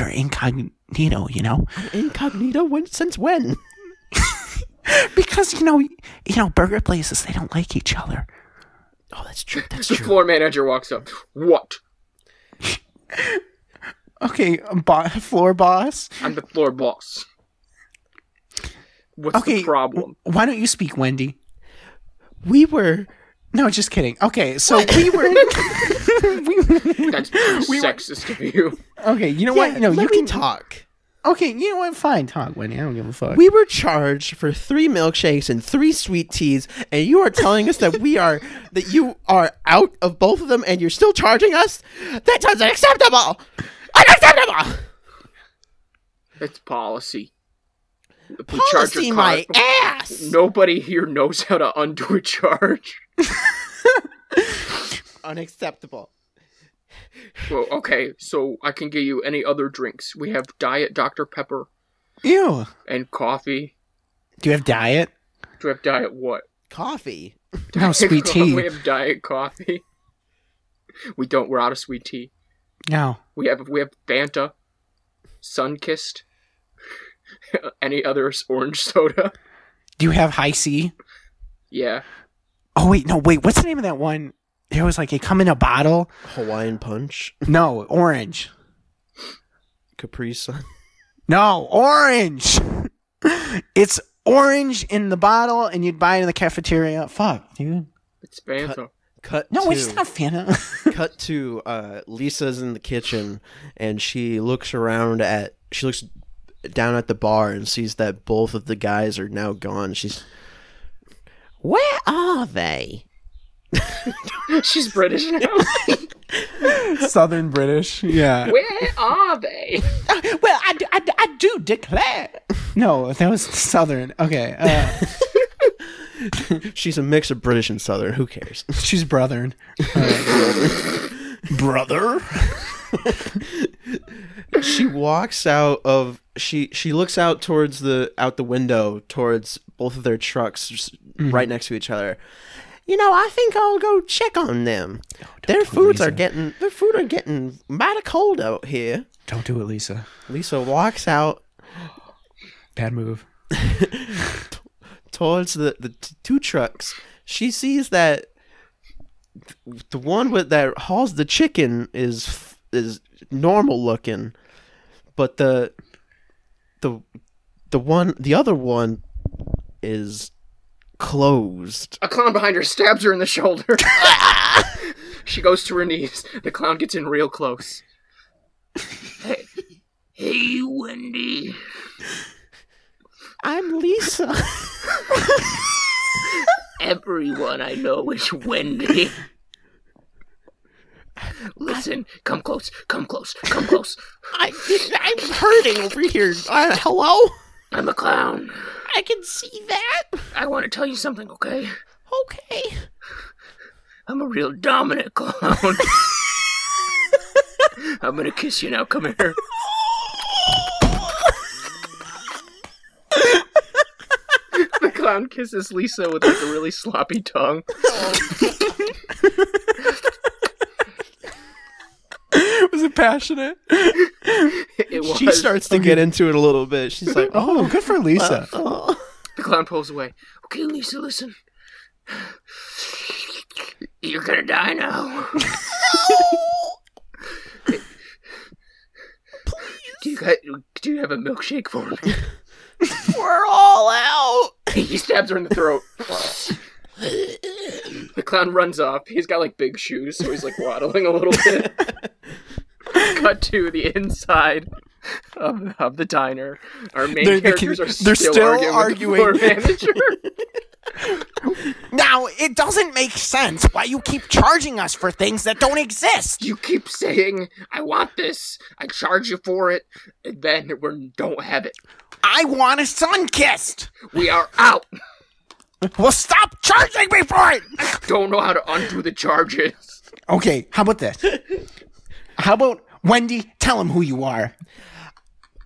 incognito, you know? Incognito? Since when? Because you know burger places, they don't like each other. Oh, that's true. The floor manager walks up. What? Okay, floor boss. I'm the floor boss. What's the problem? Why don't you speak, Wendy? No, just kidding. Okay, so That's sexist of you. Okay, you know what? No, you can talk. Okay, you know what? Fine, talk, Wendy. I don't give a fuck. We were charged for 3 milkshakes and 3 sweet teas, and you are telling us that that you are out of both of them, and you're still charging us? That's unacceptable! Unacceptable! It's policy. Policy my ass! Nobody here knows how to undo a charge. Unacceptable. Well, okay, so I can get you any other drinks. We have Diet Dr. Pepper. Ew. And coffee. Do you have Diet? Do you have Diet what? Coffee. No, sweet tea. We have Diet coffee. We don't. We're out of sweet tea. No. We have Fanta, Sunkist. Any other orange soda? Do you have High C? Yeah. Oh, wait. No, wait. What's the name of that one? It was like, it come in a bottle. Hawaiian Punch? No, orange. Capri Sun? No, orange. It's orange in the bottle, and you'd buy it in the cafeteria. Fuck, dude. It's Fanta. No, it's not Fanta. Cut to Lisa's in the kitchen, and she looks around at... She looks down at the bar and sees that both of the guys are now gone. She's... Where are they? She's British now. Southern British, yeah. Where are they? Well, I do declare. No, that was Southern. Okay. She's a mix of British and Southern. Who cares? She's brethren. Brother? She walks out of... She looks out towards the window towards both of their trucks, just right next to each other. You know, I think I'll go check on them. Oh, their food are getting mighty cold out here. Don't do it, Lisa. Lisa walks out. Bad move. Towards the two trucks. She sees that the one that hauls the chicken is normal looking, but the other one is closed. A clown behind her stabs her in the shoulder. She goes to her knees. The clown gets in real close. Hey, Wendy. I'm Lisa. Everyone I know is Wendy. Listen, come close, come close, come close. I'm hurting over here. Hello? I'm a clown. I can see that. I want to tell you something, okay? Okay. I'm a real dominant clown. I'm going to kiss you now. Come here. The clown kisses Lisa with like a really sloppy tongue. Was it passionate? It was. She starts to get into it a little bit. She's like, oh, good for Lisa. The clown pulls away. Okay, Lisa, listen. You're going to die now. No! Please. Do you have a milkshake for me? We're all out. He stabs her in the throat. The clown runs off. He's got like big shoes, so he's like waddling a little bit. Cut to the inside of the diner. Our main characters are still arguing with the floor manager. Now, it doesn't make sense why you keep charging us for things that don't exist. You keep saying, I want this, I charge you for it, and then we don't have it. I want a sun kissed. We are out. Well, stop charging me for it! I don't know how to undo the charges. Okay, how about this? How about, Wendy, tell him who you are.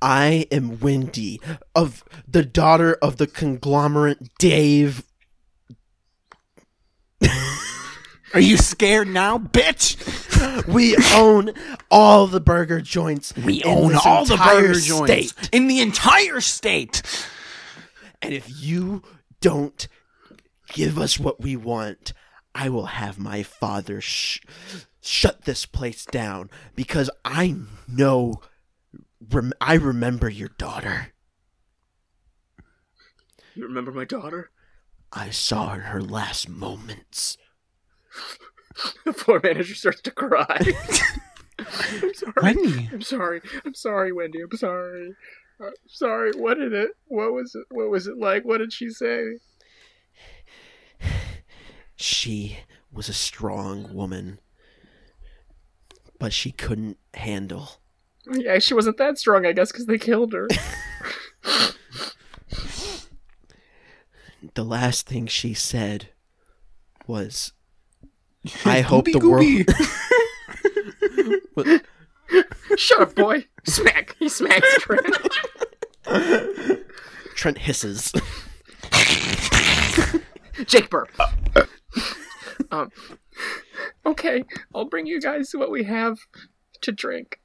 I am Wendy, of the daughter of the conglomerate Dave. Are you scared now, bitch? We own all the burger joints. We own all the burger joints. In the entire state. And if you don't give us what we want, I will have my father shut this place down, because I know, I remember your daughter. You remember my daughter? I saw her in her last moments. The floor manager starts to cry. I'm sorry. Wendy. I'm sorry, Wendy. I'm sorry. What was it like? What did she say? She was a strong woman, but she couldn't handle. Yeah, she wasn't that strong, I guess, because they killed her. The last thing she said was, I hope the world... Shut up, boy. Smack. He smacks Trent. Trent hisses. Jake burp. Okay, I'll bring you guys what we have to drink.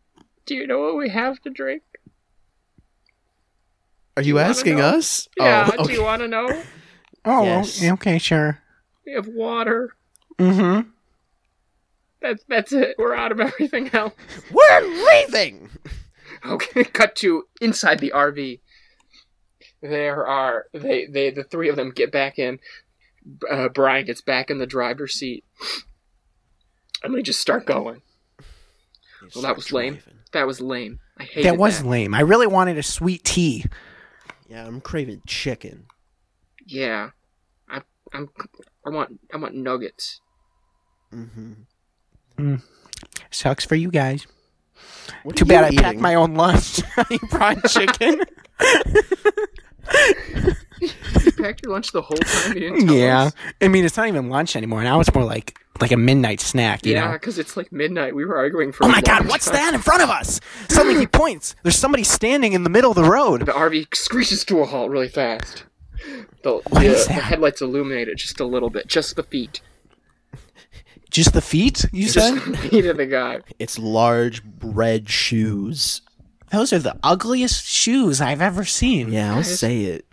Do you know what we have to drink? Are you asking us? Yeah, oh, okay. Do you want to know? Oh, yes. Okay, sure. We have water. Mm-hmm. That's it. We're out of everything else. We're leaving! Okay, cut to inside the RV. The three of them get back in. Brian gets back in the driver's seat. And they just start going. Well, that was lame. That was lame. I hated that. That was lame. I really wanted a sweet tea. Yeah, I'm craving chicken. Yeah. I want nuggets. Mm-hmm. Sucks for you guys. Too bad I packed my own lunch. I eat fried chicken. You packed your lunch the whole time? You didn't tell us. I mean, it's not even lunch anymore. Now it's more like a midnight snack, you know? Yeah, because it's like midnight. We were arguing for Oh my God, what's that in front of us? Suddenly he points. There's somebody standing in the middle of the road. The RV screeches to a halt really fast. What is that? The headlights illuminate it just a little bit. Just the feet. Just the feet, you said? Just the feet of the guy. It's large red shoes. Those are the ugliest shoes I've ever seen. Yeah, I'll say it.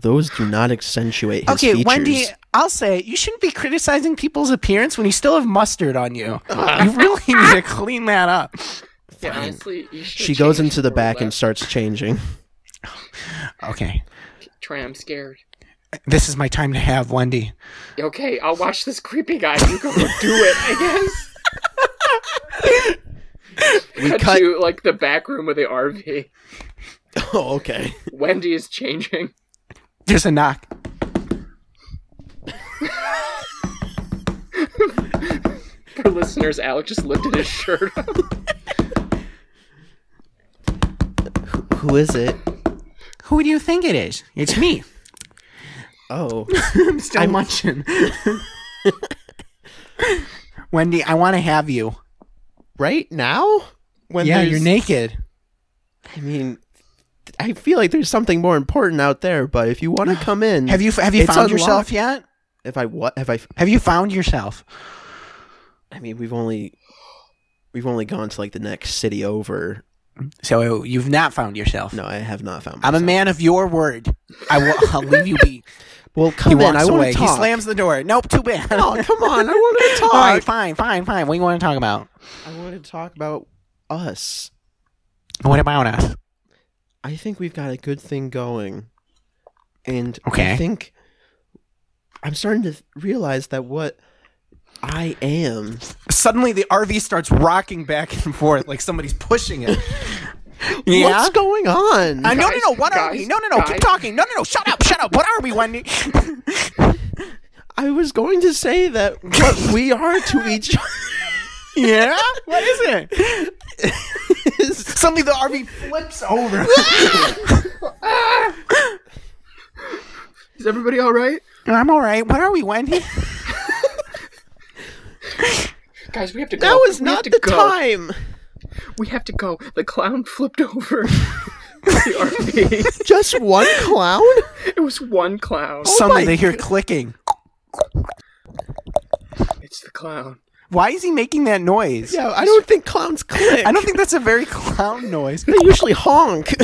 Those do not accentuate his features. Okay, Wendy, I'll say it. You shouldn't be criticizing people's appearance when you still have mustard on you. You really need to clean that up. Yeah, honestly, she goes into the back and starts changing. Okay. Trey, I'm scared. This is my time to have Wendy. Okay, I'll watch this creepy guy. You go do it, I guess. We cut to like the back room of the RV. Oh, okay. Wendy is changing. There's a knock. For listeners, Alec just lifted his shirt up. Who is it? Who do you think it is? It's me. Oh. I'm still munching. Wendy, I want to have you. Right now? You're naked. I mean, I feel like there's something more important out there, but if you want to come in... Have you found yourself yet? Have you found yourself? I mean, we've only gone to like the next city over. So you've not found yourself. No, I have not found myself. I'm a man of your word. I'll leave you be. Well, come on. I want to talk. He slams the door. Nope, too bad. Oh, come on. I want to talk. All right, fine. What do you want to talk about? I want to talk about us. What about us? I think we've got a good thing going. And I think I'm starting to realize that what I am. Suddenly the RV starts rocking back and forth like somebody's pushing it. Yeah? What's going on? Guys, keep talking. No, shut up. What are we, Wendy? I was going to say that what we are to each other. Yeah? What is it? Suddenly the RV flips over. Is everybody all right? I'm all right. What are we, Wendy? Guys, we have to go. That was not the time. We have to go. The clown flipped over the RV. Just one clown? It was one clown. Suddenly they hear clicking. It's the clown. Why is he making that noise? Yeah, I don't think clowns click. I don't think that's a very clown noise. They usually honk.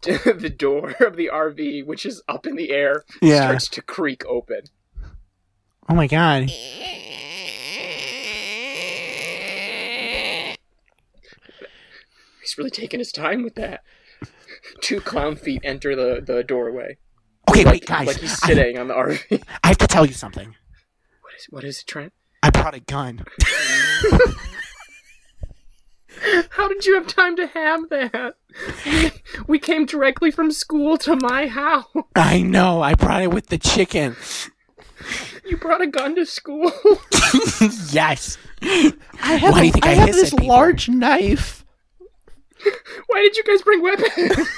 The door of the RV, which is up in the air, starts to creak open. Oh my God. He's really taking his time with that. Two clown feet enter the doorway. Okay, wait, guys. Like he's sitting on the RV. I have to tell you something. What is it, Trent? I brought a gun. How did you have time to have that? We came directly from school to my house. I know. I brought it with the chicken. You brought a gun to school? Yes. Why do you think I have this large knife. Why did you guys bring weapons?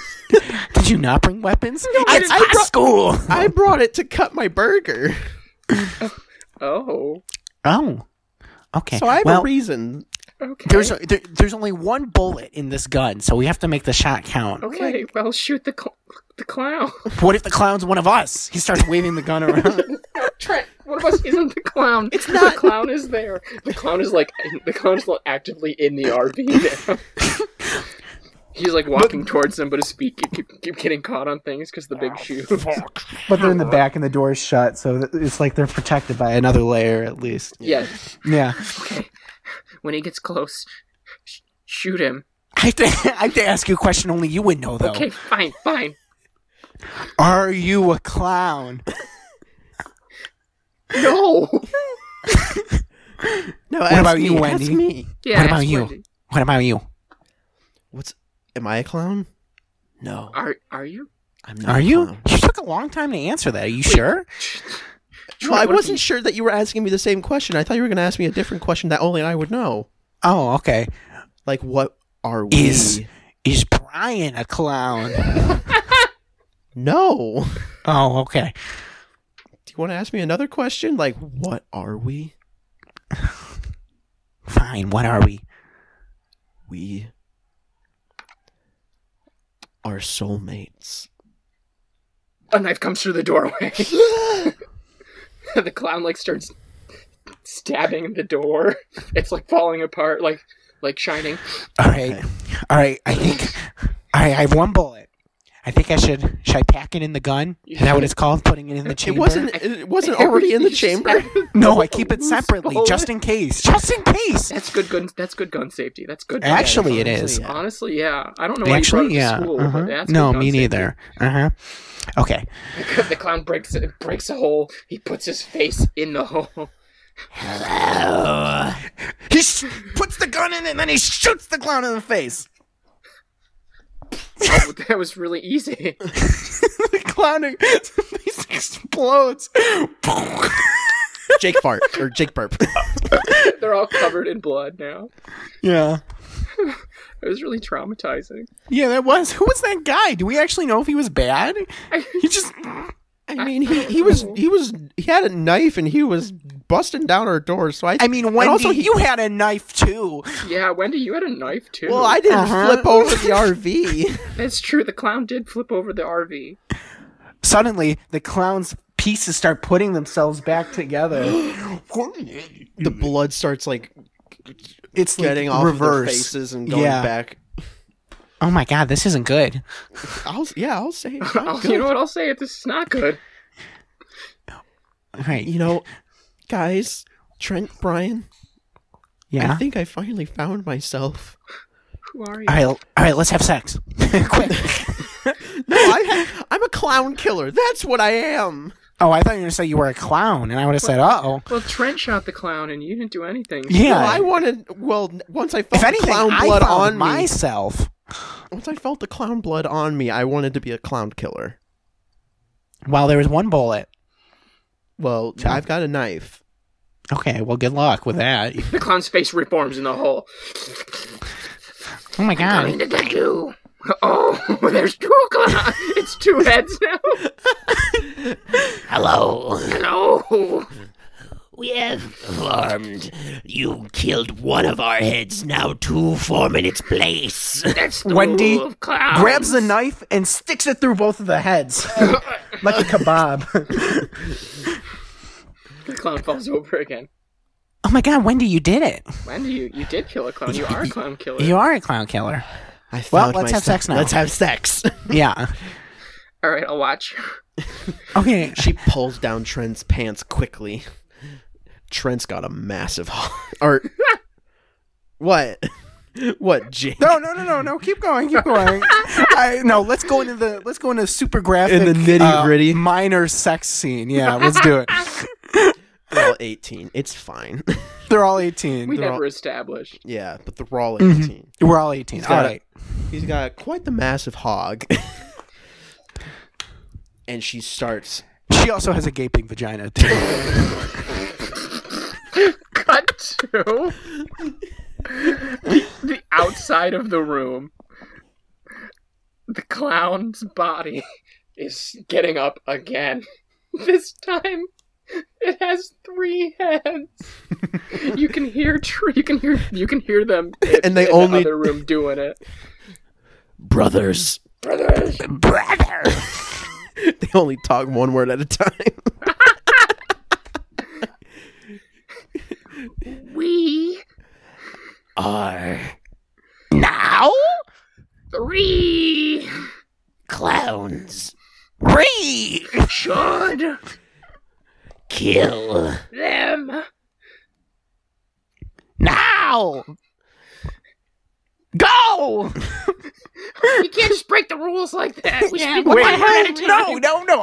Did you not bring weapons? No, it's high school. I brought it to cut my burger. Oh. Okay. So I have a reason. Okay. There's only one bullet in this gun, so we have to make the shot count. Okay, well, shoot the clown. What if the clown's one of us? He starts waving the gun around. Trent, one of us isn't the clown. It's not. The clown is there. The clown is actively in the RV now. He's like walking towards them, but his feet keep getting caught on things because of the big shoes. But they're in the back and the door is shut, so it's like they're protected by another layer at least. Yeah. Yeah. Okay. When he gets close, shoot him. I have to ask you a question only you would know, though. Okay, fine. Are you a clown? No. No. What about you, Wendy? Me. Yeah, what about you? Wendy. What about you? Am I a clown? No. Are you? I'm not. Are you? Clown. You took a long time to answer that. Are you sure? Troy, well, I wasn't sure that you were asking me the same question. I thought you were going to ask me a different question that only I would know. Oh, okay. Like, what are we? Is Brian a clown? No. Oh, okay. Do you want to ask me another question? Like, what are we? Fine. What are we? We are soulmates. A knife comes through the doorway. The clown like starts stabbing the door. It's like falling apart, like Shining. All right. I think I have one bullet. I think I should I pack it in the gun? Is that what it's called? Putting it in the chamber? It wasn't already in the chamber. No, I keep it separately, just in case. Just in case. That's good gun. That's good gun safety. That's good. Actually, it is. Honestly, yeah. I don't know why you brought it to school. But that's no, me neither. Uh huh. Okay. The clown breaks a hole. He puts his face in the hole. Hello. He puts the gun in it, and then he shoots the clown in the face. Oh, that was really easy. The clown explodes. Jake fart or Jake burp. They're all covered in blood now. Yeah. It was really traumatizing. Yeah, that was. Who was that guy? Do we actually know if he was bad? He just. I mean, he was. He had a knife and he was busting down our doors. So I mean, Wendy, also you had a knife too. Yeah, Wendy, you had a knife too. Well, I didn't flip over the RV. That's true. The clown did flip over the RV. Suddenly, the clown's pieces start putting themselves back together. The blood starts like it's getting like off reverse. Their faces and going back. Oh my god, this isn't good. I'll say it's not good. You know what? I'll say it. This is not good. All right. You know, guys, Trent, Brian. Yeah? I think I finally found myself. Who are you? All right, let's have sex. Quick. No, I'm a clown killer. That's what I am. Oh, I thought you were going to say you were a clown, and I would have said, uh-oh. Well, Trent shot the clown, and you didn't do anything. Yeah. Well, once I felt the clown blood on myself. Once I felt the clown blood on me, I wanted to be a clown killer. Well, there was one bullet. Well, I've got a knife. Okay, well, good luck with that. The clown's face reforms in the hole. Oh, my God. I'm going to get you. Oh, there's two clowns. It's two heads now. Hello. We have formed. You killed one of our heads. Now two form in its place. That's the Wendy rule of clowns. Grabs the knife and sticks it through both of the heads, like a kebab. The clown falls over again. Oh my God, Wendy, you did it. Wendy, you did kill a clown. You are a clown killer. You are a clown killer. Well, let's have sex now. Let's have sex. Yeah. All right, I'll watch. Okay. She pulls down Trent's pants quickly. Trent's got a massive or what? What, Jake? No. Keep going. No, let's go into super graphic in the nitty gritty minor sex scene. Yeah, let's do it. They're all 18. It's fine. They're all 18. We never established. Yeah, but they're all 18. Mm-hmm. We're all 18. All right. He's got quite the massive hog. And she starts. She also has a gaping vagina too. Cut to the outside of the room. The clown's body is getting up again. This time. It has three heads. You can hear them and they in only the other room doing it. Brothers. They only talk one word at a time. We are now three. We should kill them now. Go! You can't just break the rules like that. We should be wait, no.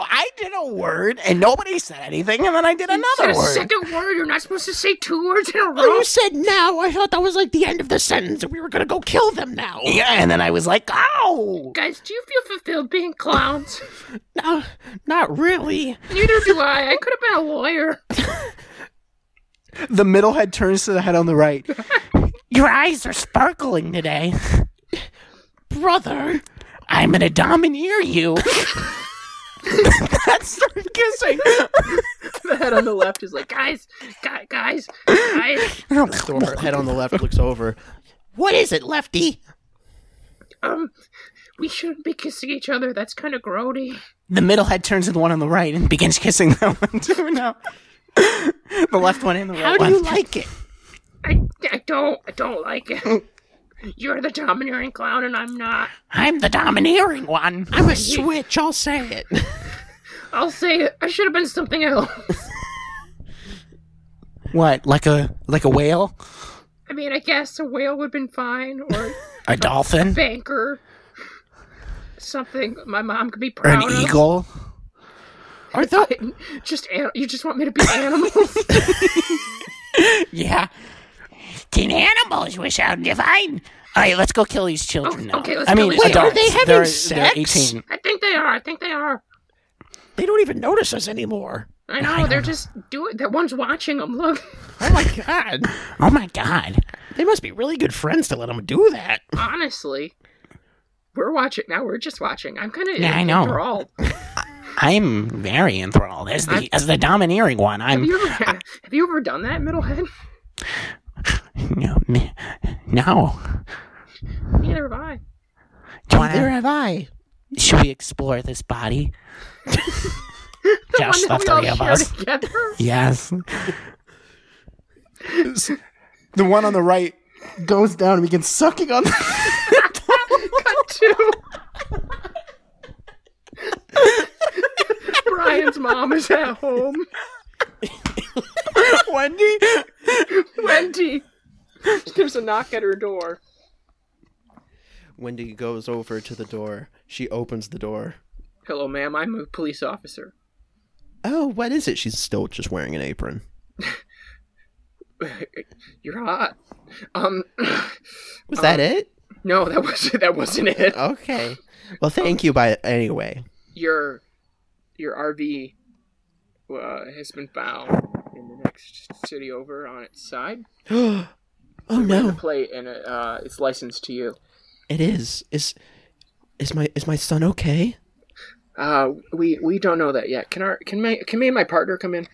I did a word and nobody said anything, and then I did another word. Second word. You're not supposed to say two words in a row. You said now. I thought that was like the end of the sentence, and we were gonna go kill them now. Yeah, and then I was like, oh. Guys, do you feel fulfilled being clowns? No, not really. Neither do I. I could have been a lawyer. The middle head turns to the head on the right. Your eyes are sparkling today. Brother, I'm going to domineer you. That's kissing. The head on the left is like, guys. The head on the left looks over. What is it, Lefty? We shouldn't be kissing each other. That's kind of grody. The middle head turns to the one on the right and begins kissing that one too now. The left one and the right one. How do you like it? I don't like it. You're the domineering clown and I'm not. I'm the domineering one. I'm a switch, I'll say it. I'll say it. I should have been something else. What, like a whale? I mean, I guess a whale would have been fine, or a dolphin? A banker. Something my mom could be proud of. An eagle? Or you just want me to be animals? Yeah. Can animals we sound divine? All right, let's go kill these children now. Okay, wait, adults. Are they having sex? They're 18. I think they are. They don't even notice us anymore. I know, they're just doing... That one's watching them, look. Oh, my God. Oh, my God. They must be really good friends to let them do that. Honestly. We're watching. Now we're just watching. I'm kind of enthralled. I know. I'm very enthralled. As the domineering one, have you ever done that, Middlehead? No. Neither have I. Neither have I. Should we explore this body? Just the three of us. Together? Yes. The one on the right goes down and begins sucking on the Cut two. Brian's mom is at home. Wendy. There's a knock at her door. Wendy goes over to the door. She opens the door. Hello, ma'am. I'm a police officer. Oh, what is it? She's still just wearing an apron. You're hot. Was that it? No, that wasn't it. Okay. Well, thank you. Anyway, your RV has been found in the next city over on its side. Oh, no. The plate and it's licensed to you. It is. Is my son okay? We don't know that yet. Can me and my partner come in?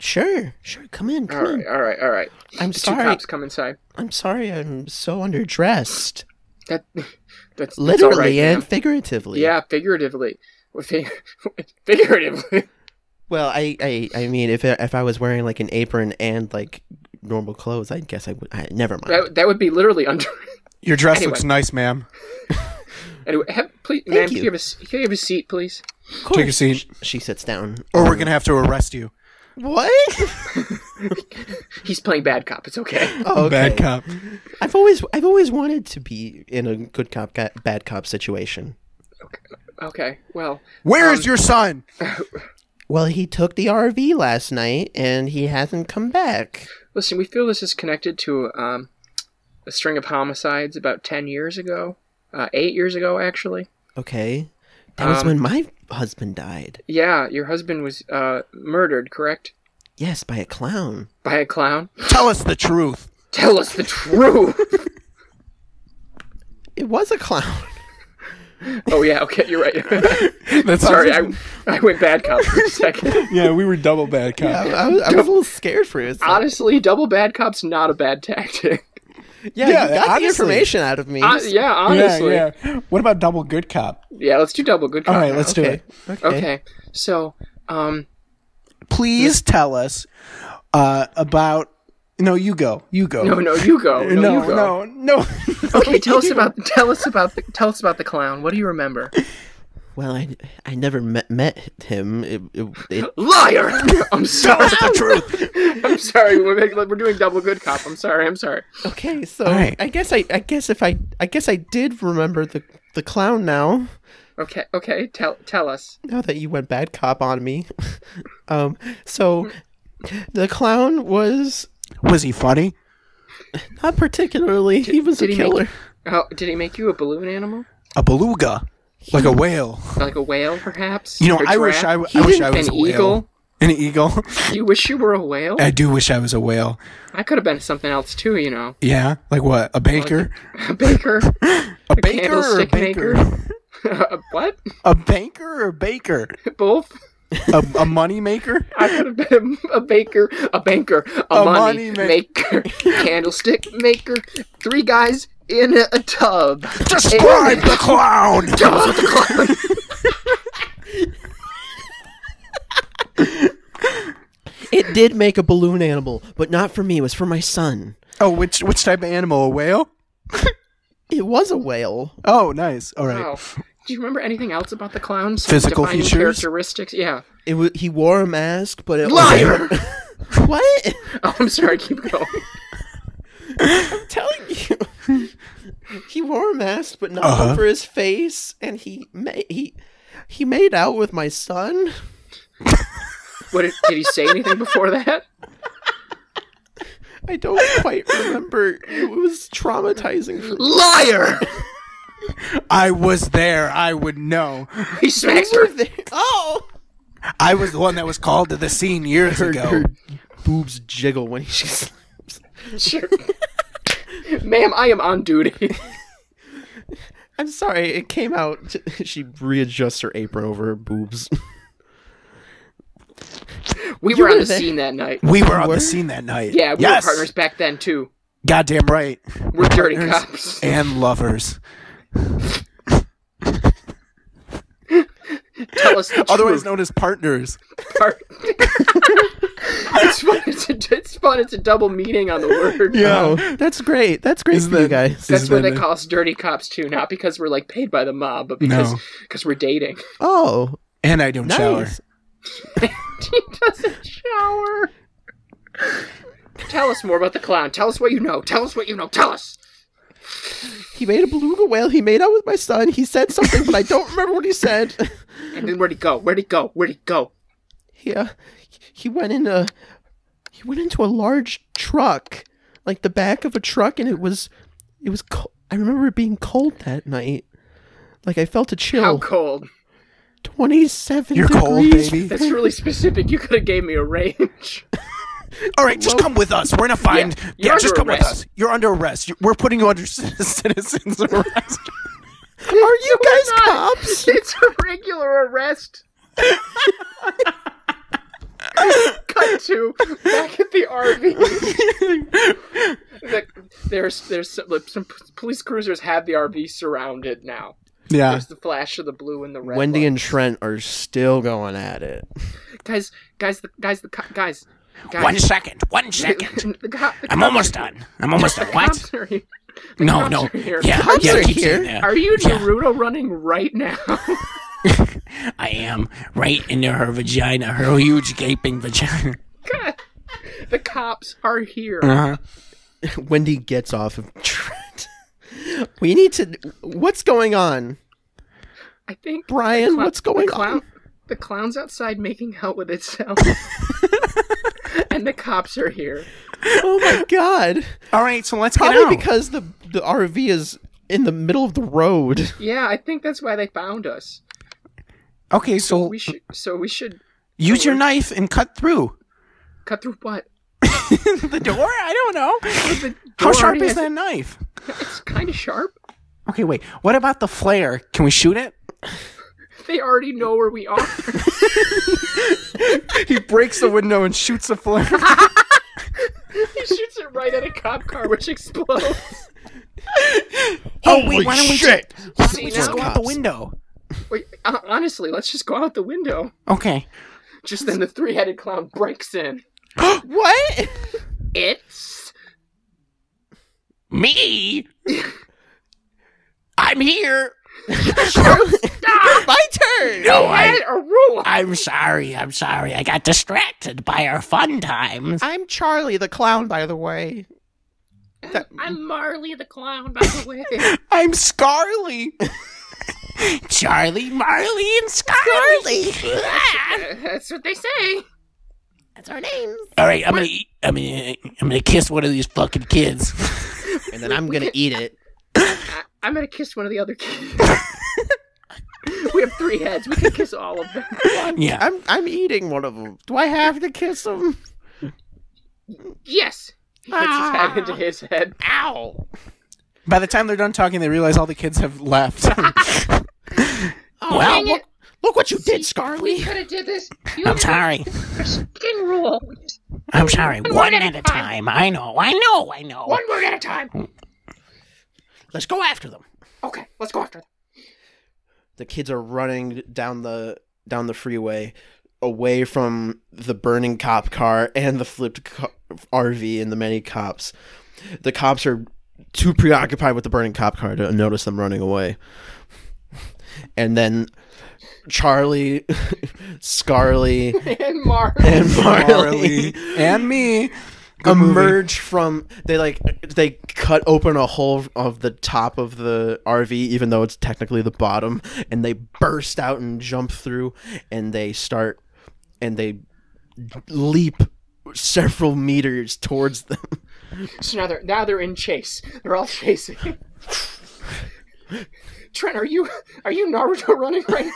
Sure. Come in. All right. I'm sorry. Two cops come inside. I'm sorry. I'm so underdressed. That's literally all right, and figuratively. Yeah, figuratively. Well, I mean, if I was wearing like an apron and like normal clothes, I guess I would. Never mind. That would be literally under. Your dress looks nice, ma'am. Anyway, please, ma'am, can you have a seat, please? Of course. Take a seat. She sits down, or we're gonna have to arrest you. What? He's playing bad cop. It's okay. Oh, okay. Bad cop. I've always wanted to be in a good cop, bad cop situation. Okay. Well, where is your son? Well, he took the RV last night, and he hasn't come back. Listen, we feel this is connected to a string of homicides about 10 years ago. 8 years ago, actually. Okay. That was when my husband died. Yeah, your husband was murdered, correct? Yes, by a clown. By a clown? Tell us the truth. Tell us the truth. It was a clown. Oh, yeah, okay, you're right. Sorry, I went bad cop for a second. Yeah, we were double bad cop. Yeah, I was a little scared for it. Honestly, double bad cop's not a bad tactic. Yeah, you got the information out of me. Yeah, honestly. Yeah. What about double good cop? Yeah, let's do double good cop. All right, let's do it. Okay, so... please tell us about... No, you go. No, you go. No. Okay, tell us about the clown. What do you remember? Well, I never met him. Liar! I'm sorry. That's the truth. I'm sorry. We're doing double good cop. I'm sorry. I'm sorry. Okay, so right. I guess I did remember the clown now. Okay. Okay. Tell us. Now that you went bad cop on me, so the clown was he funny? Not particularly. He was a killer. Did he make you a balloon animal? A beluga. Like a whale. Like a whale, perhaps? You know, I wish I was a whale. An eagle. You wish you were a whale? I do wish I was a whale. I could have been something else, too, you know. Yeah? Like what? A baker? Like a baker candlestick maker? What? A banker or a baker? Both. A money maker? I could have been a baker, a banker, a money maker, candlestick maker, three guys in a tub. Describe the clown! Describe the clown! It did make a balloon animal, but not for me. It was for my son. Oh, which type of animal? A whale? It was a whale. Oh, nice. All right. Wow. Do you remember anything else about the clown's physical features? Characteristics? Yeah. He wore a mask, but it Liar! Was... What? Oh, I'm sorry. Keep going. I'm telling you, he wore a mask, but not over his face, and he made out with my son. What did he say anything before that? I don't quite remember. It was traumatizing for me. Liar! I was there. I would know. He smacked her. Oh! I was the one that was called to the scene years ago. Her boobs jiggle when she's. Sure. Ma'am, I am on duty. I'm sorry, it came out. She readjusts her apron over her boobs. We were on the scene that night. Yeah, we were partners back then, too. Goddamn right. We're dirty cops. And lovers. Tell us the truth. Otherwise known as partners. It's fun. It's fun. It's a double meaning on the word. Yeah, that's great. That's great for you guys. That's why they call us dirty cops too. Not because we're like paid by the mob, but because we're dating. Oh, and I don't shower. He doesn't shower. Tell us more about the clown. Tell us what you know. Tell us what you know. Tell us. He made a beluga whale. He made out with my son. He said something, but I don't remember what he said. And then where'd he go? Where'd he go? Where'd he go? Yeah. He went into a large truck, like the back of a truck, and it was cold. I remember it being cold that night. Like I felt a chill. How cold? 27 degrees. You're cold, baby. That's really specific. You could have gave me a range. All right, just come with us. We're gonna find. Yeah, just come with us. You're under arrest. We're putting you under citizen's arrest. Are you guys cops? It's a regular arrest. Cut to back at the RV. there's some police cruisers have the RV surrounded now. Yeah, there's the flash of the blue and the red. Wendy and Trent are still going at it. Guys. 1 second. 1 second. I'm almost done. What? No. Yeah, are you Naruto running right now? I am right into her vagina, her huge gaping vagina. God. The cops are here. Wendy gets off of Trent. We need to. What's going on? I think Brian. What's going on? The clown's outside making out with itself. And the cops are here. Oh my god! All right, so let's get out. Probably because the RV is in the middle of the road. Yeah, I think that's why they found us. Okay, so we should use your knife and cut through. Cut through what? The door? I don't know. How sharp is that knife? It's kind of sharp. Okay, wait. What about the flare? Can we shoot it? They already know where we are. He breaks the window and shoots a flare. He shoots it right at a cop car, which explodes. Oh wait! Why don't we just go out the window? Wait, honestly, let's just go out the window. Okay. Just then the three-headed clown breaks in. What? It's... me? I'm here. My turn. No, I'm sorry. I got distracted by our fun times. I'm Charlie the Clown, by the way. I'm Marley the Clown, by the way. I'm Scarly. Charlie, Marley, and Scarly. That's what they say. That's our names. All right, I'm gonna kiss one of these fucking kids, and then I'm gonna eat it. I'm gonna kiss one of the other kids. We have three heads. We can kiss all of them. Yeah, I'm eating one of them. Do I have to kiss them? Yes. He puts his head into his head. Ow! By the time they're done talking, they realize all the kids have left. Well, look what you did, Scarly. We could have did this. I'm sorry. Rule. I'm sorry. One at a time. I know. One word at a time. Let's go after them. Okay, let's go after them. The kids are running down the freeway, away from the burning cop car and the flipped RV and the many cops. The cops are too preoccupied with the burning cop car to notice them running away. And then Charlie, Scarly, and Marley, and me emerge from. They cut open a hole of the top of the RV, even though it's technically the bottom, and they burst out and jump through, and they leap several meters towards them. So now they're in chase. They're all chasing. Trent, are you Naruto running right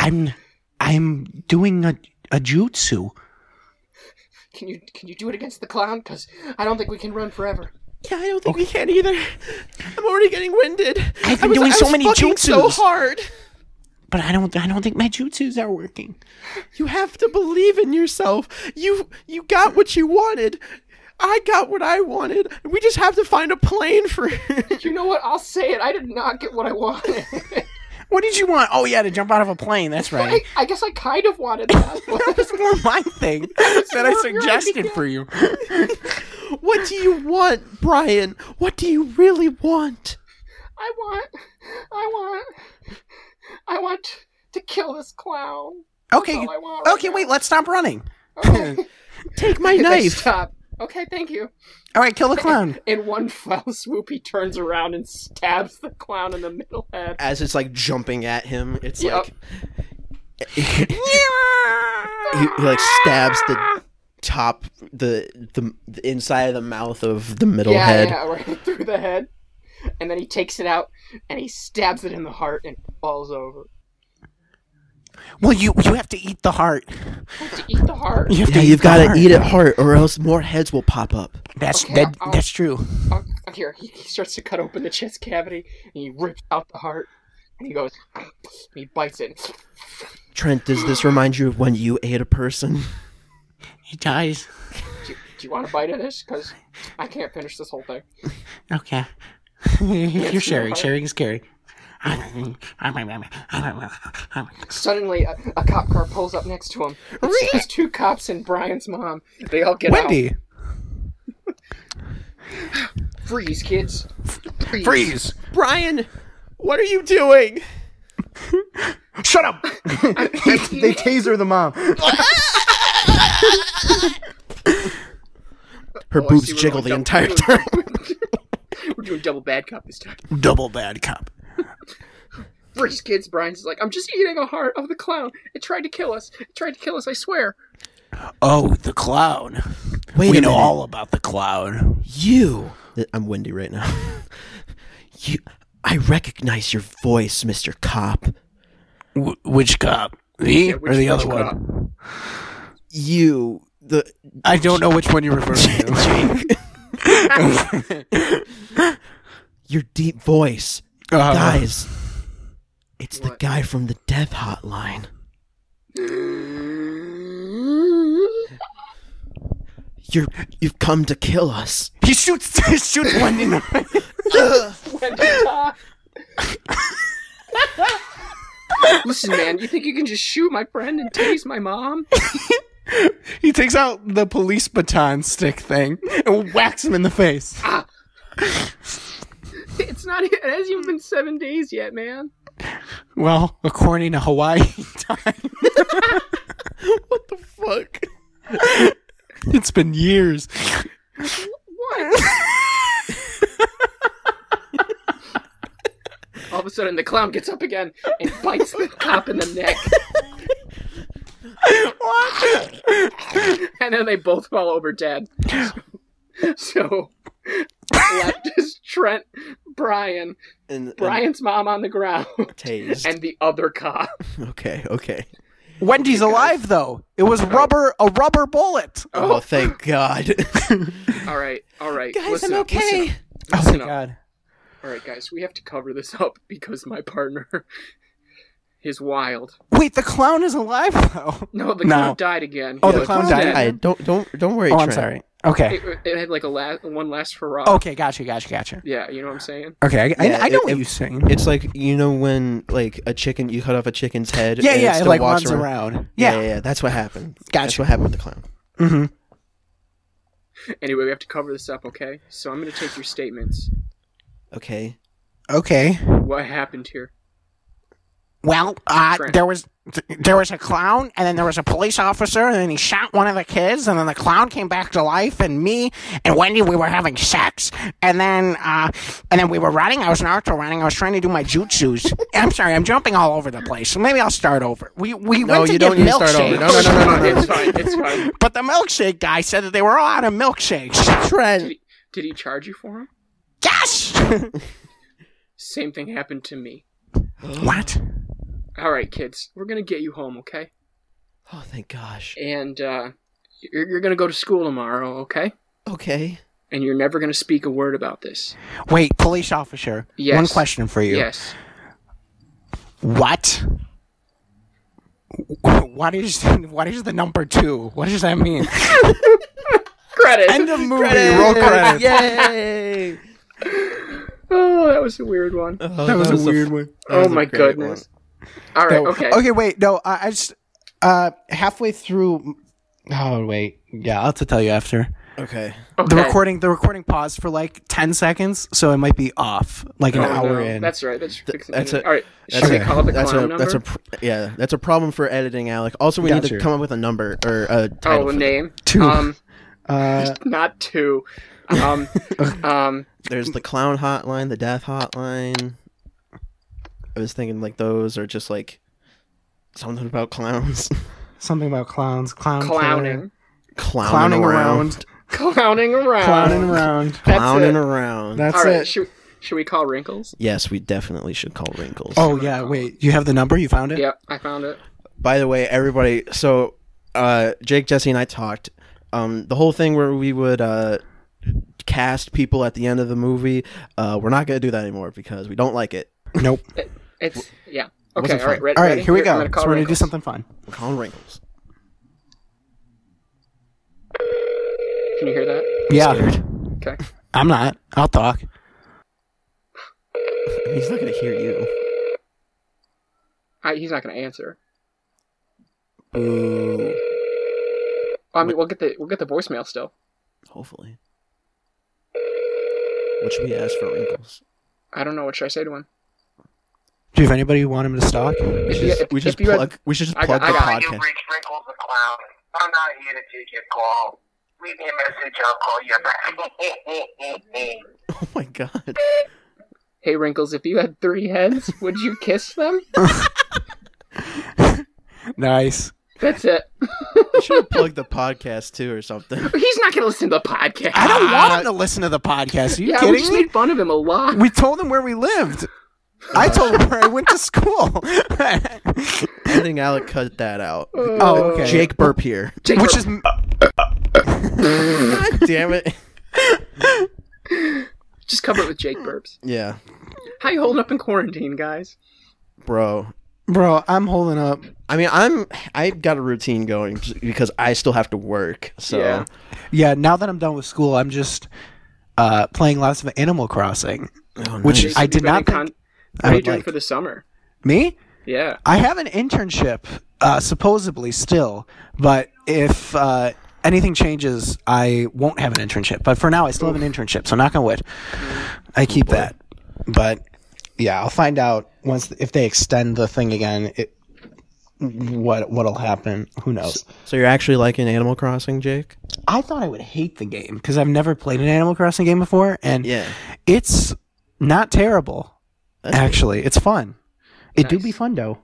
now? I'm doing a jutsu. Can you do it against the clown? Because I don't think we can run forever. Yeah, I don't think we can either. I'm already getting winded. I've been doing so many jutsus so hard, but I don't think my jutsus are working. You have to believe in yourself. You got what you wanted. I got what I wanted. We just have to find a plane for it. You know what? I'll say it. I did not get what I wanted. What did you want? Oh, yeah, to jump out of a plane. That's right. I guess I kind of wanted that. That was more my thing that I suggested for you. What do you want, Brian? What do you really want? I want to kill this clown. Okay. That's all I want right now. Wait. Let's stop running. Okay. Take my knife. Stop. Okay, thank you. All right, kill the clown. In one fell swoop, he turns around and stabs the clown in the middle head. As it's, like, jumping at him, it's like... he, like, stabs the top, the inside of the mouth of the middle head. Yeah, right through the head. And then he takes it out, and he stabs it in the heart and falls over. Well, you have to eat the heart. I have to eat the heart. You've got to eat it heart, or else more heads will pop up. That's true. Here, he starts to cut open the chest cavity, and he rips out the heart, and he goes, and he bites it. Trent, does this remind you of when you ate a person? He dies. Do you want a bite of this? Because I can't finish this whole thing. Okay. You're sharing. Sharing is caring. Suddenly, a cop car pulls up next to him. It's two cops and Brian's mom. They all get out. Freeze, kids. Freeze. Brian, what are you doing? Shut up. They taser the mom. Her boobs jiggle the entire time. We're doing double bad cop this time. Double bad cop. Freeze, kids. Brian's like, I'm just eating a heart of the clown. It tried to kill us. I swear. Oh, the clown. We know all about the clown. I'm windy right now. I recognize your voice, Mr. Cop. Which cop? Me or the other one? You. I don't know which one you're referring to. Your deep voice. Guys, it's the guy from the death hotline. You've come to kill us. He shoots one in the Listen, man, you think you can just shoot my friend and tase my mom? He takes out the police baton stick thing and whacks him in the face. It's not. It hasn't even been 7 days yet, man. Well, according to Hawaii time. What the fuck? It's been years. What? All of a sudden, the clown gets up again and bites the cop in the neck. What? And then they both fall over dead. So left is Trent, Brian, and Brian's mom on the ground, tased. And the other cop. Okay, okay. Wendy's alive though. It was a rubber bullet. Oh, oh thank God. All right, all right. Guys, listen I'm okay. Listen up. God. All right, guys, we have to cover this up because my partner is wild. Wait, the clown is alive though. No, the clown died again. Oh, yeah, the clown died. Don't worry. Oh, Trent. I'm sorry. Okay. It had like one last hurrah. Okay, gotcha. Yeah, you know what I'm saying? Okay, I know what you're saying. It's like, you know when like a chicken, you cut off a chicken's head. Yeah, and yeah, it like runs around. Yeah. Yeah, that's what happened. Gotcha. That's what happened with the clown. Mm-hmm. Anyway, we have to cover this up, okay? So I'm going to take your statements. Okay. Okay. What happened here? Well, there was a clown, and then there was a police officer, and then he shot one of the kids, and then the clown came back to life, and me and Wendy, we were having sex, and then we were running. I was naruto running. I was trying to do my jutsus. I'm sorry, I'm jumping all over the place. So maybe I'll start over. No, you don't need to start over. No. It's fine. But the milkshake guy said that they were all out of milkshakes. Trent, did he charge you for him? Yes. Same thing happened to me. What? All right, kids, we're going to get you home, okay? Oh, thank gosh. And you're going to go to school tomorrow, okay? Okay. And you're never going to speak a word about this. Wait, police officer, yes. One question for you. Yes. What is the number 2? What does that mean? Credits. End of movie. Credits. Roll credits. Yay. Oh, that was a weird one. That was a weird one. Oh, my goodness. One. All right. Okay. Wait. No. I just halfway through. Oh wait. Yeah. I'll have to tell you after. Okay. The recording paused for like 10 seconds, so it might be off like an hour in. That's right. That's all right. Should we call it the clown number? That's a problem for editing, Alec. Also, we need to come up with a number or a title. Oh, a name. 2. Not 2. There's the clown hotline, the death hotline. I was thinking like those are just like something about clowns. Clowning. Clowning around. That's all right, it. Should we call Wrinkles? Yes, we definitely should call Wrinkles. Oh yeah, wait. You have the number? You found it? Yep, I found it. By the way, everybody, so Jake, Jesse, and I talked. The whole thing where we would cast people at the end of the movie, we're not gonna do that anymore because we don't like it. Nope. It's yeah. Okay. All right. Here we go. So we're gonna do something fun. We're calling Wrinkles. Can you hear that? Yeah. Okay. I'm not. I'll talk. He's not gonna hear you. He's not gonna answer. Ooh. I mean, we'll get the voicemail still. Hopefully. What should we ask for Wrinkles? I don't know. What should I say to him? Do you have anybody who want him to stalk? We should just plug the podcast. You've reached Wrinkles the Clown. I'm not here to take your call. Leave me a message. I'll call you back. Oh my God. Hey Wrinkles, if you had 3 heads, would you kiss them? Nice. That's it. You should have plugged the podcast too or something. He's not going to listen to the podcast. I don't want him to listen to the podcast. Are you kidding me? We just made fun of him a lot. We told him where we lived. I told him where I went to school. I think Alec cut that out. Oh, okay. Jake burp here. God damn it. Just cover it with Jake burps. Yeah. How you holding up in quarantine, guys? Bro, I'm holding up. I mean, I've got a routine going because I still have to work. So yeah. Now that I'm done with school, I'm just playing lots of Animal Crossing, which I did not. What are you doing for the summer? Me? Yeah. I have an internship, supposedly still, but if anything changes, I won't have an internship. But for now, I still have an internship, so knock on wood. I keep that. But yeah, I'll find out once if they extend the thing again. What'll happen? Who knows? So you're actually liking Animal Crossing, Jake? I thought I would hate the game because I've never played an Animal Crossing game before, and it's not terrible. Actually, it's fun. Nice. It do be fun though.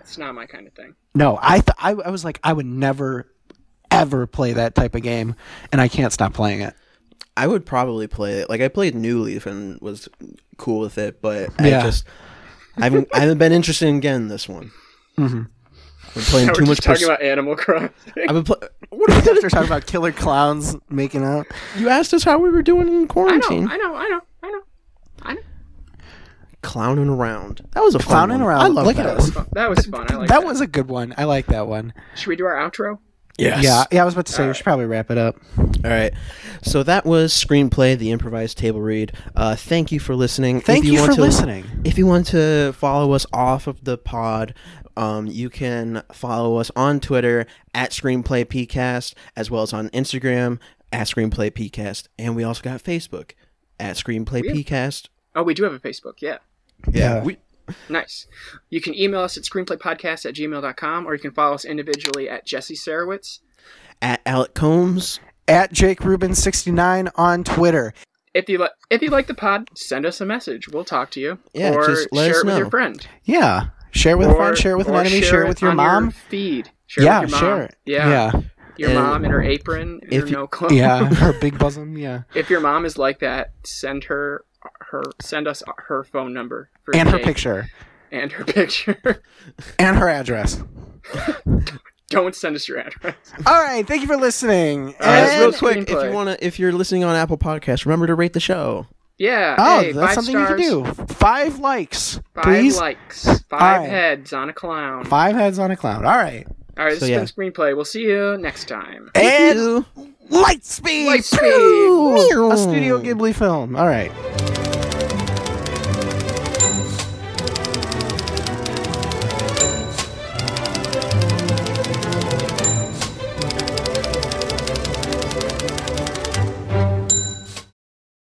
It's not my kind of thing. No, I was like, I would never ever play that type of game, and I can't stop playing it. I would probably play it. Like I played New Leaf and was cool with it, but I haven't been interested in getting this one. Mm-hmm. We're playing too much. Talking about Animal Crossing. What are we talking about? Killer clowns making out. You asked us how we were doing in quarantine. I know. Clowning around. That was a clowning fun around. I love that. That was fun. I like that. That was a good one. I like that one. Should we do our outro? Yes. Yeah. I was about to say we should probably wrap it up. All right. So that was Screenplay, the improvised table read. Thank you for listening. If you want to follow us off of the pod, you can follow us on Twitter at ScreenplayPcast, as well as on Instagram at ScreenplayPcast, and we also got Facebook at ScreenplayPcast. Oh, we do have a Facebook, yeah. Nice. You can email us at screenplaypodcast@gmail.com, or you can follow us individually at Jesse Sarowitz, at Alec Combs, at Jake Rubin 69 on Twitter. If you like the pod, send us a message. We'll talk to you. Yeah, or just let us know. Share it with your friend. Yeah. Share it with a friend, share it with an enemy, share it with your mom. Share it with your mom. Yeah. Your mom in her apron and her no-clothes. Yeah, her big bosom, yeah. If your mom is like that, send us her phone number and her picture. And her picture. And her address. Don't send us your address. All right, thank you for listening. And real quick, if you're listening on Apple Podcasts, remember to rate the show. Yeah. Oh, hey, that's something you can do. 5 likes. Please. 5 likes. 5 heads on a clown. 5 heads on a clown. All right. All right, this has been Screenplay. We'll see you next time. And Lightspeed. A Studio Ghibli film. All right.